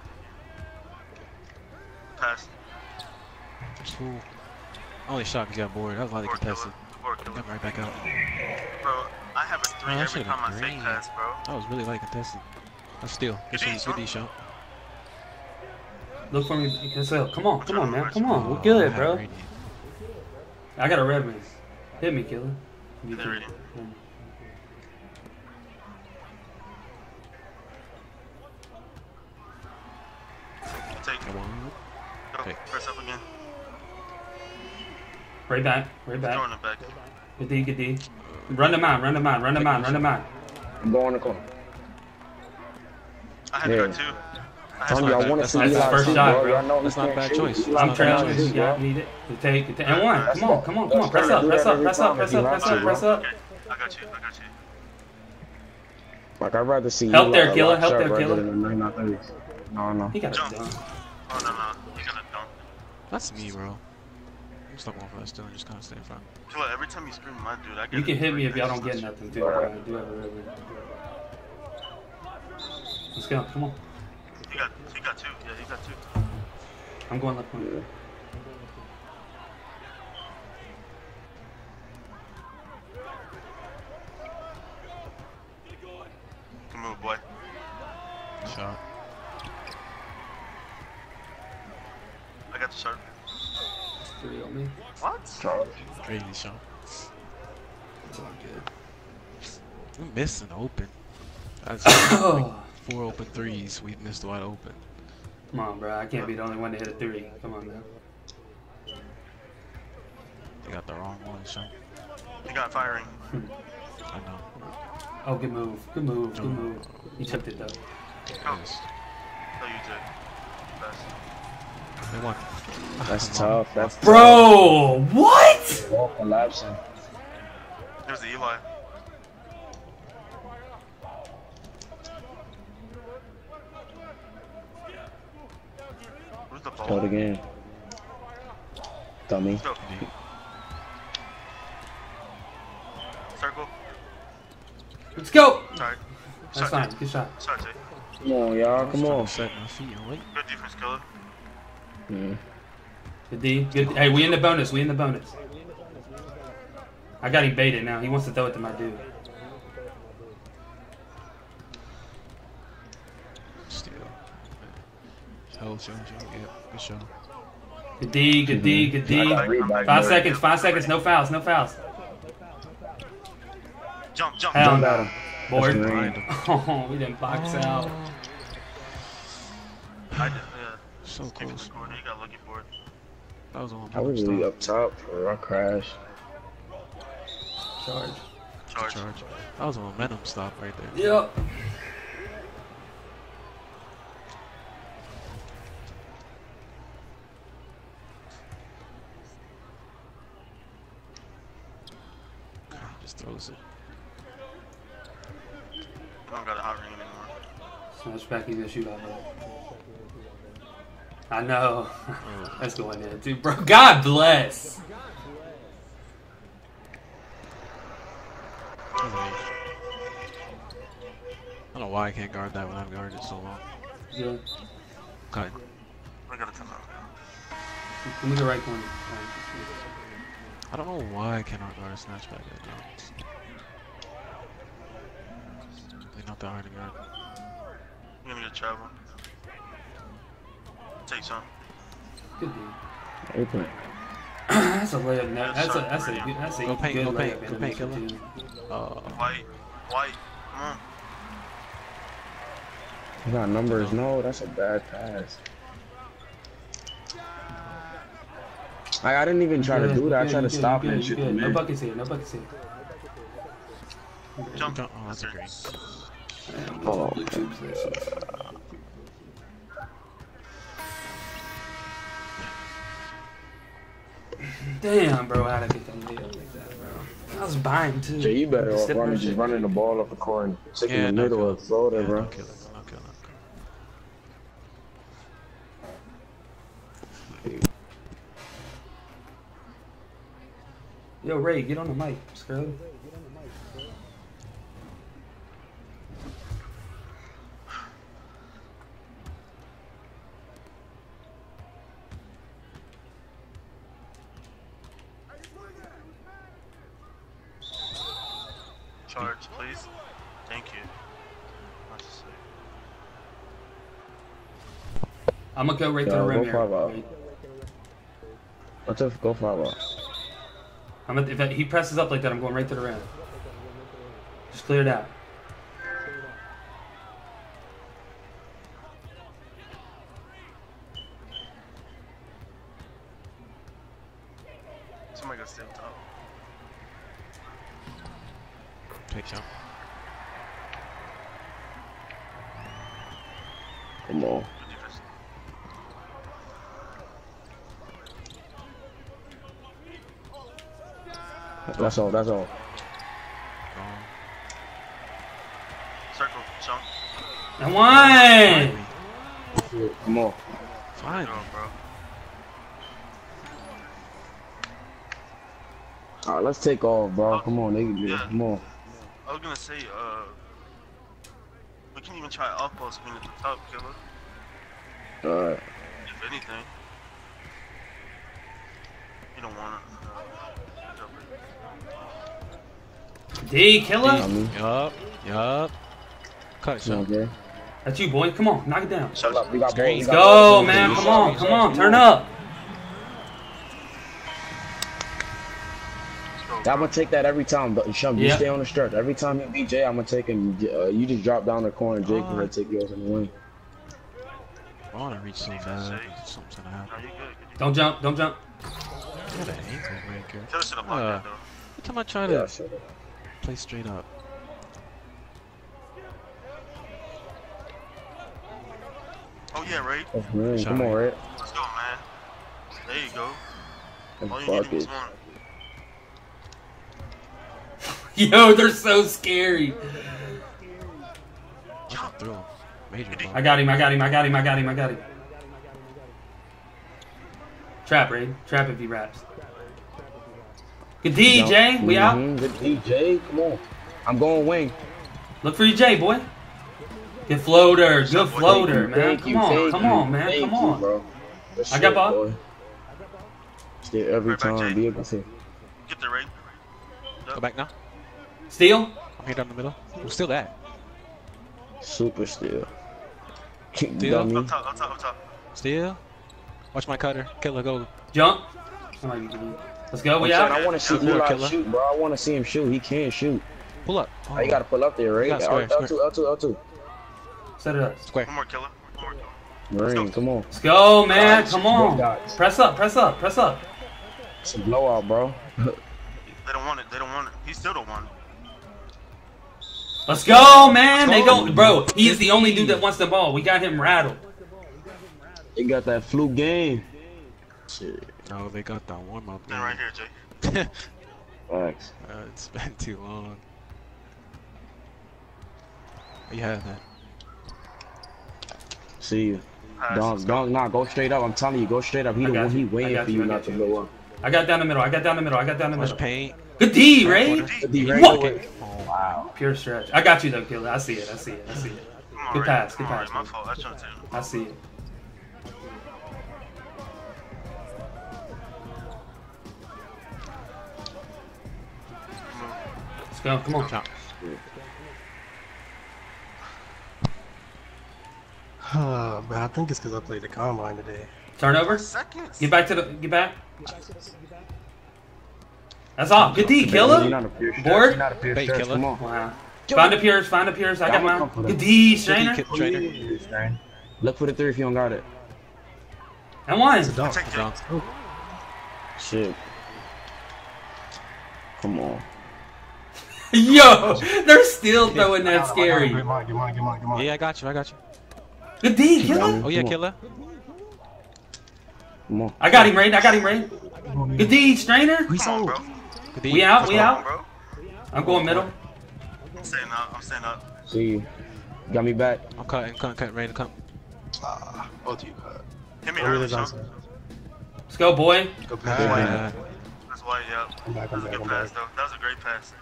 Pass. Cool. Only shot because he got bored. That was a lot of contested. Come right back out. Bro, I have a 3 every time I fake pass, bro. I was really like contested. Let's steal. Good D, Shump. Look for me, Cassell. Come on, come on, man. Come on. We're good, bro. I got a red man. Hit me, Killer. Take. Come on. Go. Press up again. Right back, right back. Good D, good D. Run them out, run them out, run them out, run them out. I'm going to call. I had to go too. That's not the first shot, bro. That's not a bad choice. I'm trying to need it. Take it. And one. Come on, come on, come on. Press up, press up, press up, press up, press up, press up. I got you, I got you. Like, I'd rather see you. Help there, Killer, help there, Killer. No, no. He got a dunk. Oh, no, no. He got a dunk. That's me, bro. I'm stuck on for that still and just kind of stay in front. Well, every time you scream my dude, I get. You can hit me if y'all don't get nothing, dude. I do have a red win. Let's go, come on. He got two. Yeah, he got two. I'm going left one. Yeah. Good move, boy. Shot. I got the shot. On me. What? Crazy shot. That's all good. We missed an open. That's like 4 open threes. We missed wide open. Come on, bro. I can't be the only one to hit a 3. Come on, man. They got the wrong one, Sean. They got firing. I know. Oh, good move. Good move. Good move. You tipped it, though. Oh, you did. Best. That's tough. That's bro, tough. What? There's the Eli. Where's the ball? Caught again. Dummy. Circle. Let's go. Sorry. That's fine. Good shot. Sorry, come on, y'all. Come on. Set my feet away. Good defense, Killer. Yeah. Good D. Good D. Hey, we in the bonus. We in the bonus. I got him baited now. He wants to throw it to my dude. Still. Hell, show, show. Yeah, good show. Good D. Good D. Good D. 5 seconds. 5 seconds. No fouls. No fouls. Jump. Jump. Hell no. Board. Oh, we didn't box out. I did. So close. I was really up top, bro. I crashed. Charge. Charge. Charge. That was a momentum stop right there. Yep. just throws it. I don't got a hot ring anymore. So much back you shoot on that. I know. That's going in, dude, bro. God bless. I don't know why I can't guard that when I've guarded it so long. Yeah. Okay. I gotta come out. Let me go right corner. I don't know why I cannot guard a snatchback right now. It's really not that hard to guard. Give me a travel. Take some. Good dude. Open. That's a layup. Now. That's a go paint, good go layup. Go paint, go paint. White. Come on. You got numbers. No, that's a bad pass. I didn't even try to do that. I tried to stop it and shoot him. No buckets here. No buckets here. Jump. Oh, that's a great. Oh, damn, bro. How'd I get that layup like that, bro? I was buying too. Jay, you better off running the ball up the court, sticking in the middle of Florida, bro. Yo, Ray, get on the mic, scrub. Charge, please. Thank you. I'm gonna go right to the rim here. Let's just go far out. If he presses up like that, I'm going right to the rim. Just clear it out. Somebody gotta stay on top. Take jump. Come on. That's all, that's all. Circle, jump. And one! Come on. Fine. Alright, let's take off, bro. Come on, nigga. Yeah. Come on. I was gonna say, we can even try off-ball spin at the top, Killer. Alright. If anything. You don't want it. D, Killer? Yup, yup. Cut it, Shump. Okay. That's you, boy. Come on, knock it down. Shut up. Let's go, man. Come on, come on. Turn up. I'm going to take that every time, but Shump, you stay on the stretch. Every time you beat Jay, I'm going to take him. You just drop down the corner, Jay, because I take yours in the wing. I want to reach so bad. Something happened. Don't jump, don't jump. What an ankle breaker. What am I trying to... Play straight up. Oh yeah, Ray. Oh, man. Come on, Ray. Let's go, man. There you go. All you need is one. Yo, they're so scary. I got him. I got him. I got him. I got him. I got him. Trap, Ray. Trap if he raps. Good DJ, we out. Good DJ, come on. I'm going wing. Look for your J, boy. Good floater, good floater, man. Come on, come on, man, come on. I got ball. Steal every time. Be able to. Get the ring. Go back now. Steal. I'm here down the middle. We'll steal that. Super steal. Steal. Up top, up top, up top. Steal. Watch my cutter. Killer, go. Jump. Let's go. We out. I want to see Eli shoot, bro. I want to see him shoot. He can't shoot. Pull up. Oh, you got to pull up there, right? Square, L2. Set it up. Square. One more, Killer. One more. Ring, come on. Let's go, man. Come on. Press up. Press up. Press up. It's a blowout, bro. They don't want it. They don't want it. He still don't want it. Let's go, man. They go, bro. He is the only dude that wants the ball. We got him rattled. They got that fluke game. Shit. No, they got that warm up. They're right here, Jay. Thanks. It's been too long. Yeah, man. See you. Dog, nah, go straight up. I'm telling you, go straight up. He the one, he waiting for you not to blow up. I got down the middle. I got down the middle. Paint. Good D, right? Good D, right? What? Oh, wow. Pure stretch. I got you though, Killer. I see it. Good pass. Good pass. My fault. I see it. Let's go. Come on. But I think it's because I played the combine today. Turnover. Seconds. Get back to the. Get back. That's all. Good D, Killer. Board. Killer. Wow. Find the Pierce. I got mine. Good D, Strainer. Look for the three if you don't got it. And one. It's a dunk. Shit. Come on. Yo, they're still throwing that scary. Come on. Yeah, I got you. Good D, Killer. Oh yeah, Killer. I got him, Ray. Good D, Strainer. We out. I'm going middle. I'm staying up. See you. Got me back. I'm cutting, Ray to come. Both of you cut. Hit me early, Shump. Let's go, boy. Go pass. That's why, yeah. That was a good pass, though. That was a great pass.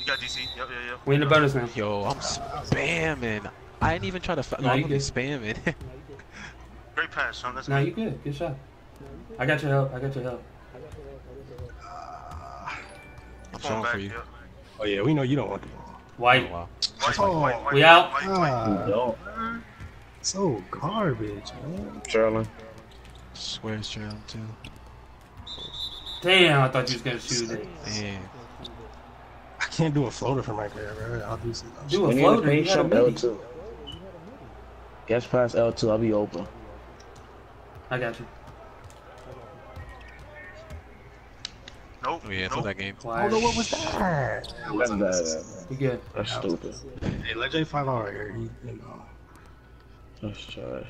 You got DC. Yep. We in the bonus now. Yo, I'm spamming. I didn't even try to fight. No, I'm spamming. Great pass, Shump. That's good. No, you good. Good shot. I got your help. I'm showing for you. Oh, yeah, we know you don't want to. White. White. We out. No. So garbage, man. Trailing. Swears trailing, too. Damn, I thought you was going to shoot it. Damn. I can't do a floater from right there, bro. I'll do some. Do a floater? You got L2. Guess past L2. I'll be open. I got you. Nope. Oh, yeah, it's not that game. Flash. Oh, no, what was that? That's good. That's stupid. Hey, let J5 out here. You know. That's trash.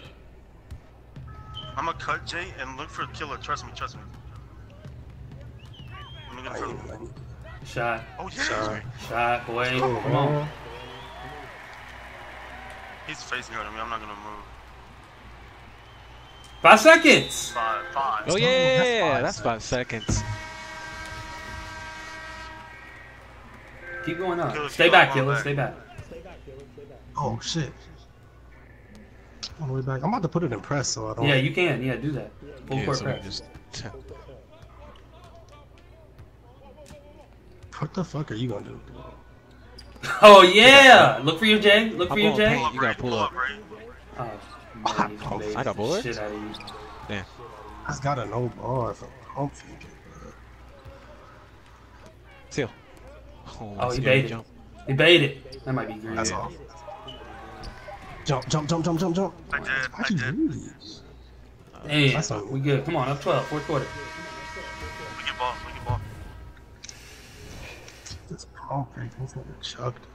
I'm gonna cut J and look for Killer. Trust me. I'm gonna go. Shot. Oh, yeah. Shot, boy. Oh, come on. He's facing out of me. I'm not gonna move. 5 seconds. Five. Oh, yeah. That's 5 seconds. Keep going up. Stay back, Killer. Oh, shit. All the way back. I'm about to put it in press, so I don't... Yeah, you can. Yeah, do that. Full court press. Just... What the fuck are you going to do? Oh, yeah! Look for your J. Look for your J. You got to pull up. I got bullets? Damn. I just got a no bar from Humphrey. Seal. Oh, he baited. He baited. That might be green. That's all. Jump. I did. Damn, we good. Come on, up 12, fourth quarter. We get ball. This ball thing looks like a chucked.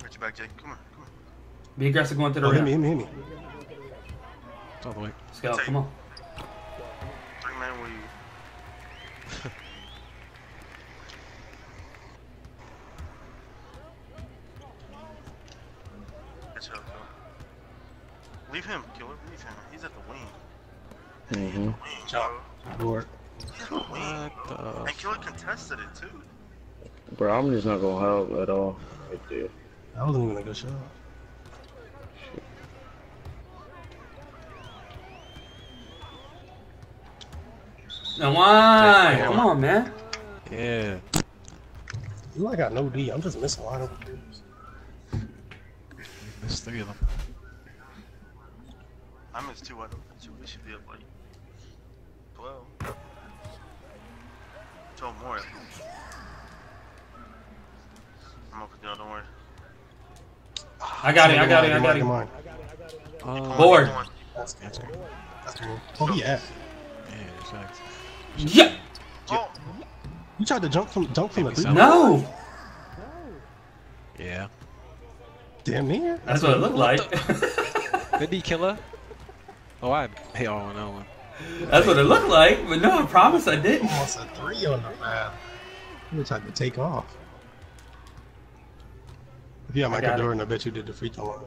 Get you back, Jake. Come on. Be aggressive going to the rim. Hit me. It's all the way. Let's go, come on. 3-man weave. Leave him, Killer. Leave him. He's at the wing. Mm-hmm. He's at the wing. And Killer contested it too. Bro, I'm just not gonna help at all. Right there. That wasn't even a good shot. Shit. Now why? Come on, man. Yeah. You I got no D. I'm just missing a lot of dudes. Missed 3 of them. I missed 2 out of 2. We should be up like 12. 12 more. I'm up with y'all, don't worry. I got it. Board. That's cool. Oh, yeah. Yeah. Oh. You tried to jump from the three. No. Yeah. Damn near. That's what it looked like. Good D, Killer. Oh, I hate all on that one. That's what it looked like, but no, I promise I didn't. Almost a 3 on the man. We were trying to take off. If you had Michael Jordan, I bet you did the free throw.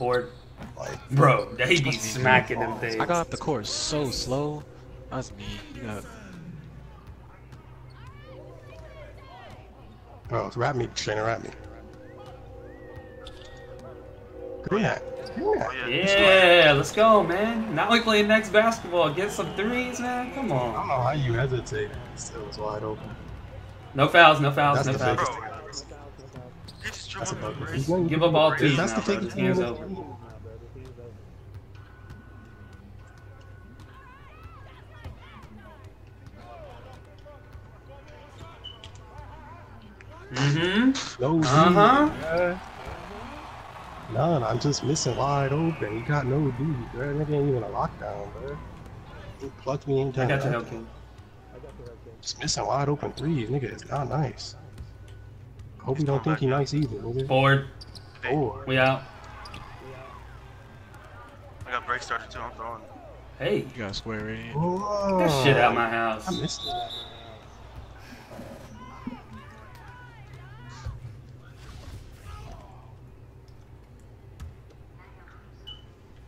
Lord. Like, bro, he be smacking them things. I got up the court so slow. That's me. Yeah. Oh, wrap me, Strainer, wrap me. Green hat. Yeah, let's go, man. Now we play next basketball. Get some threes, man. Come on. I don't know how you hesitate. It was wide open. No fouls, no fouls, no fouls. Give up all threes. That's the fakest thing. Over. None, I'm just missing wide open. You got no dude, bro. Nigga ain't even a lockdown, bro. He plugged me in. I got to help him. Just missing wide open threes, nigga. It's not nice. Hope you don't think he nice either, nigga. Forward. Forward. We out. I got break started too. I'm throwing. Hey. You got square in. Whoa. Get that shit out of my house. I missed it.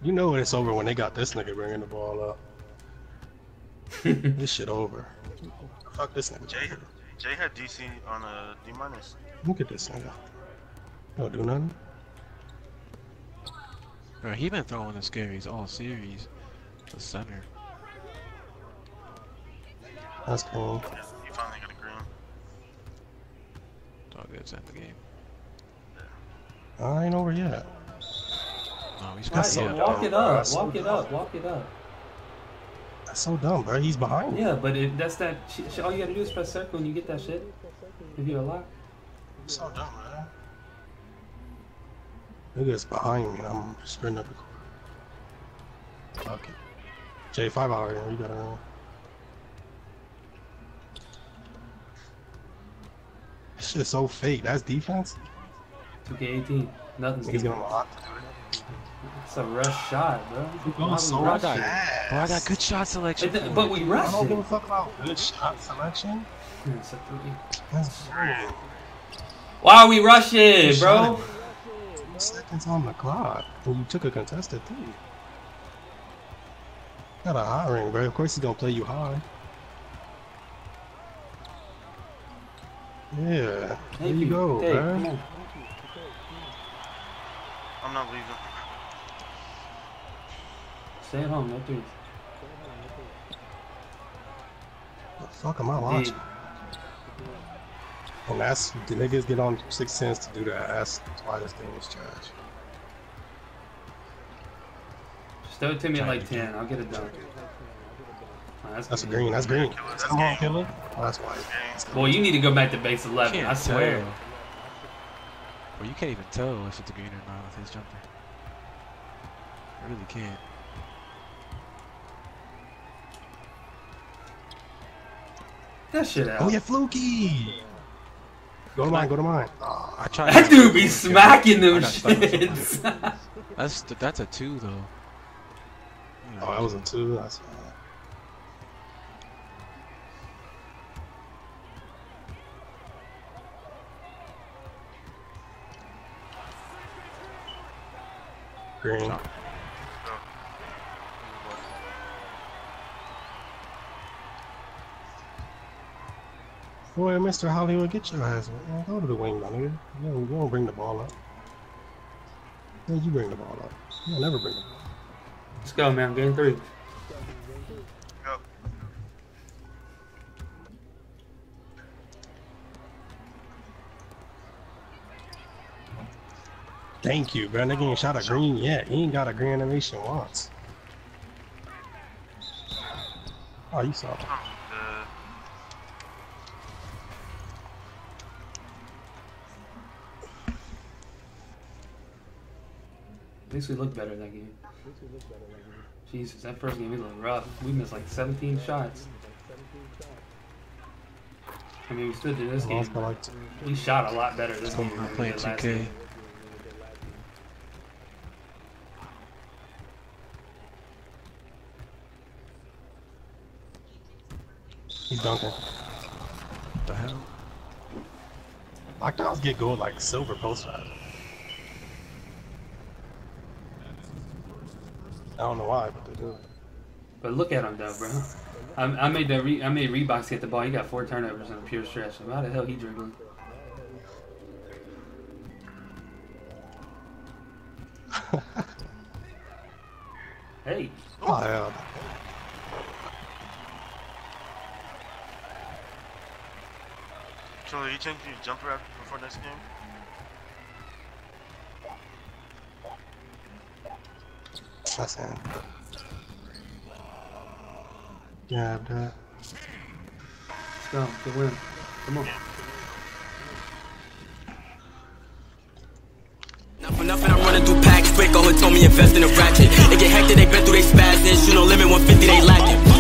You know it's over when they got this nigga bringing the ball up. This shit over. Fuck this nigga. Jay had DC on a D-. Look at this nigga. Don't do nothing. Bro, he been throwing the scaries all series. The center. That's cool. Yeah, he finally got a green. It's all good. It's at the game. Yeah. I ain't over yet. No, he's got walk it up. That's so dumb, bro. He's behind. Yeah, but if that's that, all you gotta do is press circle and you get that shit. If you're alive. So dumb, man. Nigga's behind me. And I'm sprinting up the court. Okay. J5 already. You gotta know. This shit's so fake. That's defense. 2K18. Nothing's he's gonna lock. It's a rush shot, bro. We're going so fast. Bro, I got good shot selection. But we rushed it. I don't give a fuck about good shot selection. It's a 3. That's great. Why are we rushing, bro? 2 seconds on the clock. And you took a contested 3. Got a high ring, bro. Of course he's gonna play you high. Yeah. There you go, bro. I'm not leaving. Stay at home, no threes. What the fuck am I watching? And that's the niggas get on 6 cents to do that. That's why this thing is trash. Just throw it to me at like 10. I'll get it done. Oh, that's green. Green. That's green. Come on, Killer. Oh, that's white. Well, you need to go back to base 11. I swear. Tell. Well, you can't even tell if it's green or not with his jumper. I really can't. That shit out. Oh yeah, Fluky! Go to mine, go to mine. Oh, I tried. That dude be smacking them shits. That's a 2 though. You know, oh, that was a 2. That's fine. Green. Boy, Mr. Hollywood, get your ass. Man. Go to the wing, my nigga. You don't bring the ball up. Yeah, you bring the ball up. You'll never bring the ball up. Let's go, man. Game 3. Go. Thank you, bro. Nigga ain't shot a green yet. He ain't got a green animation once. Oh, you saw it. At least we looked better that game. Jesus, that first game we looked rough. We missed like 17 shots. I mean, we still did this game. We shot a lot better this game. I played 2K. He's dunking. What the hell? Lockdowns get gold like silver post-fight. I don't know why, but they do. But look at him though, bro. I made Reebok get the ball. He got 4 turnovers in a pure stretch. How the hell he dribbling? Hey. Oh yeah. Killer, you changing your jumper up before next game? That's him. Yeah, dude. Let's go. Good win. Come on. Nothing, I'm running through packs quick. All it told me invest in a ratchet. It get hectic, they been through they spasms. You know, limit 150, they lacking.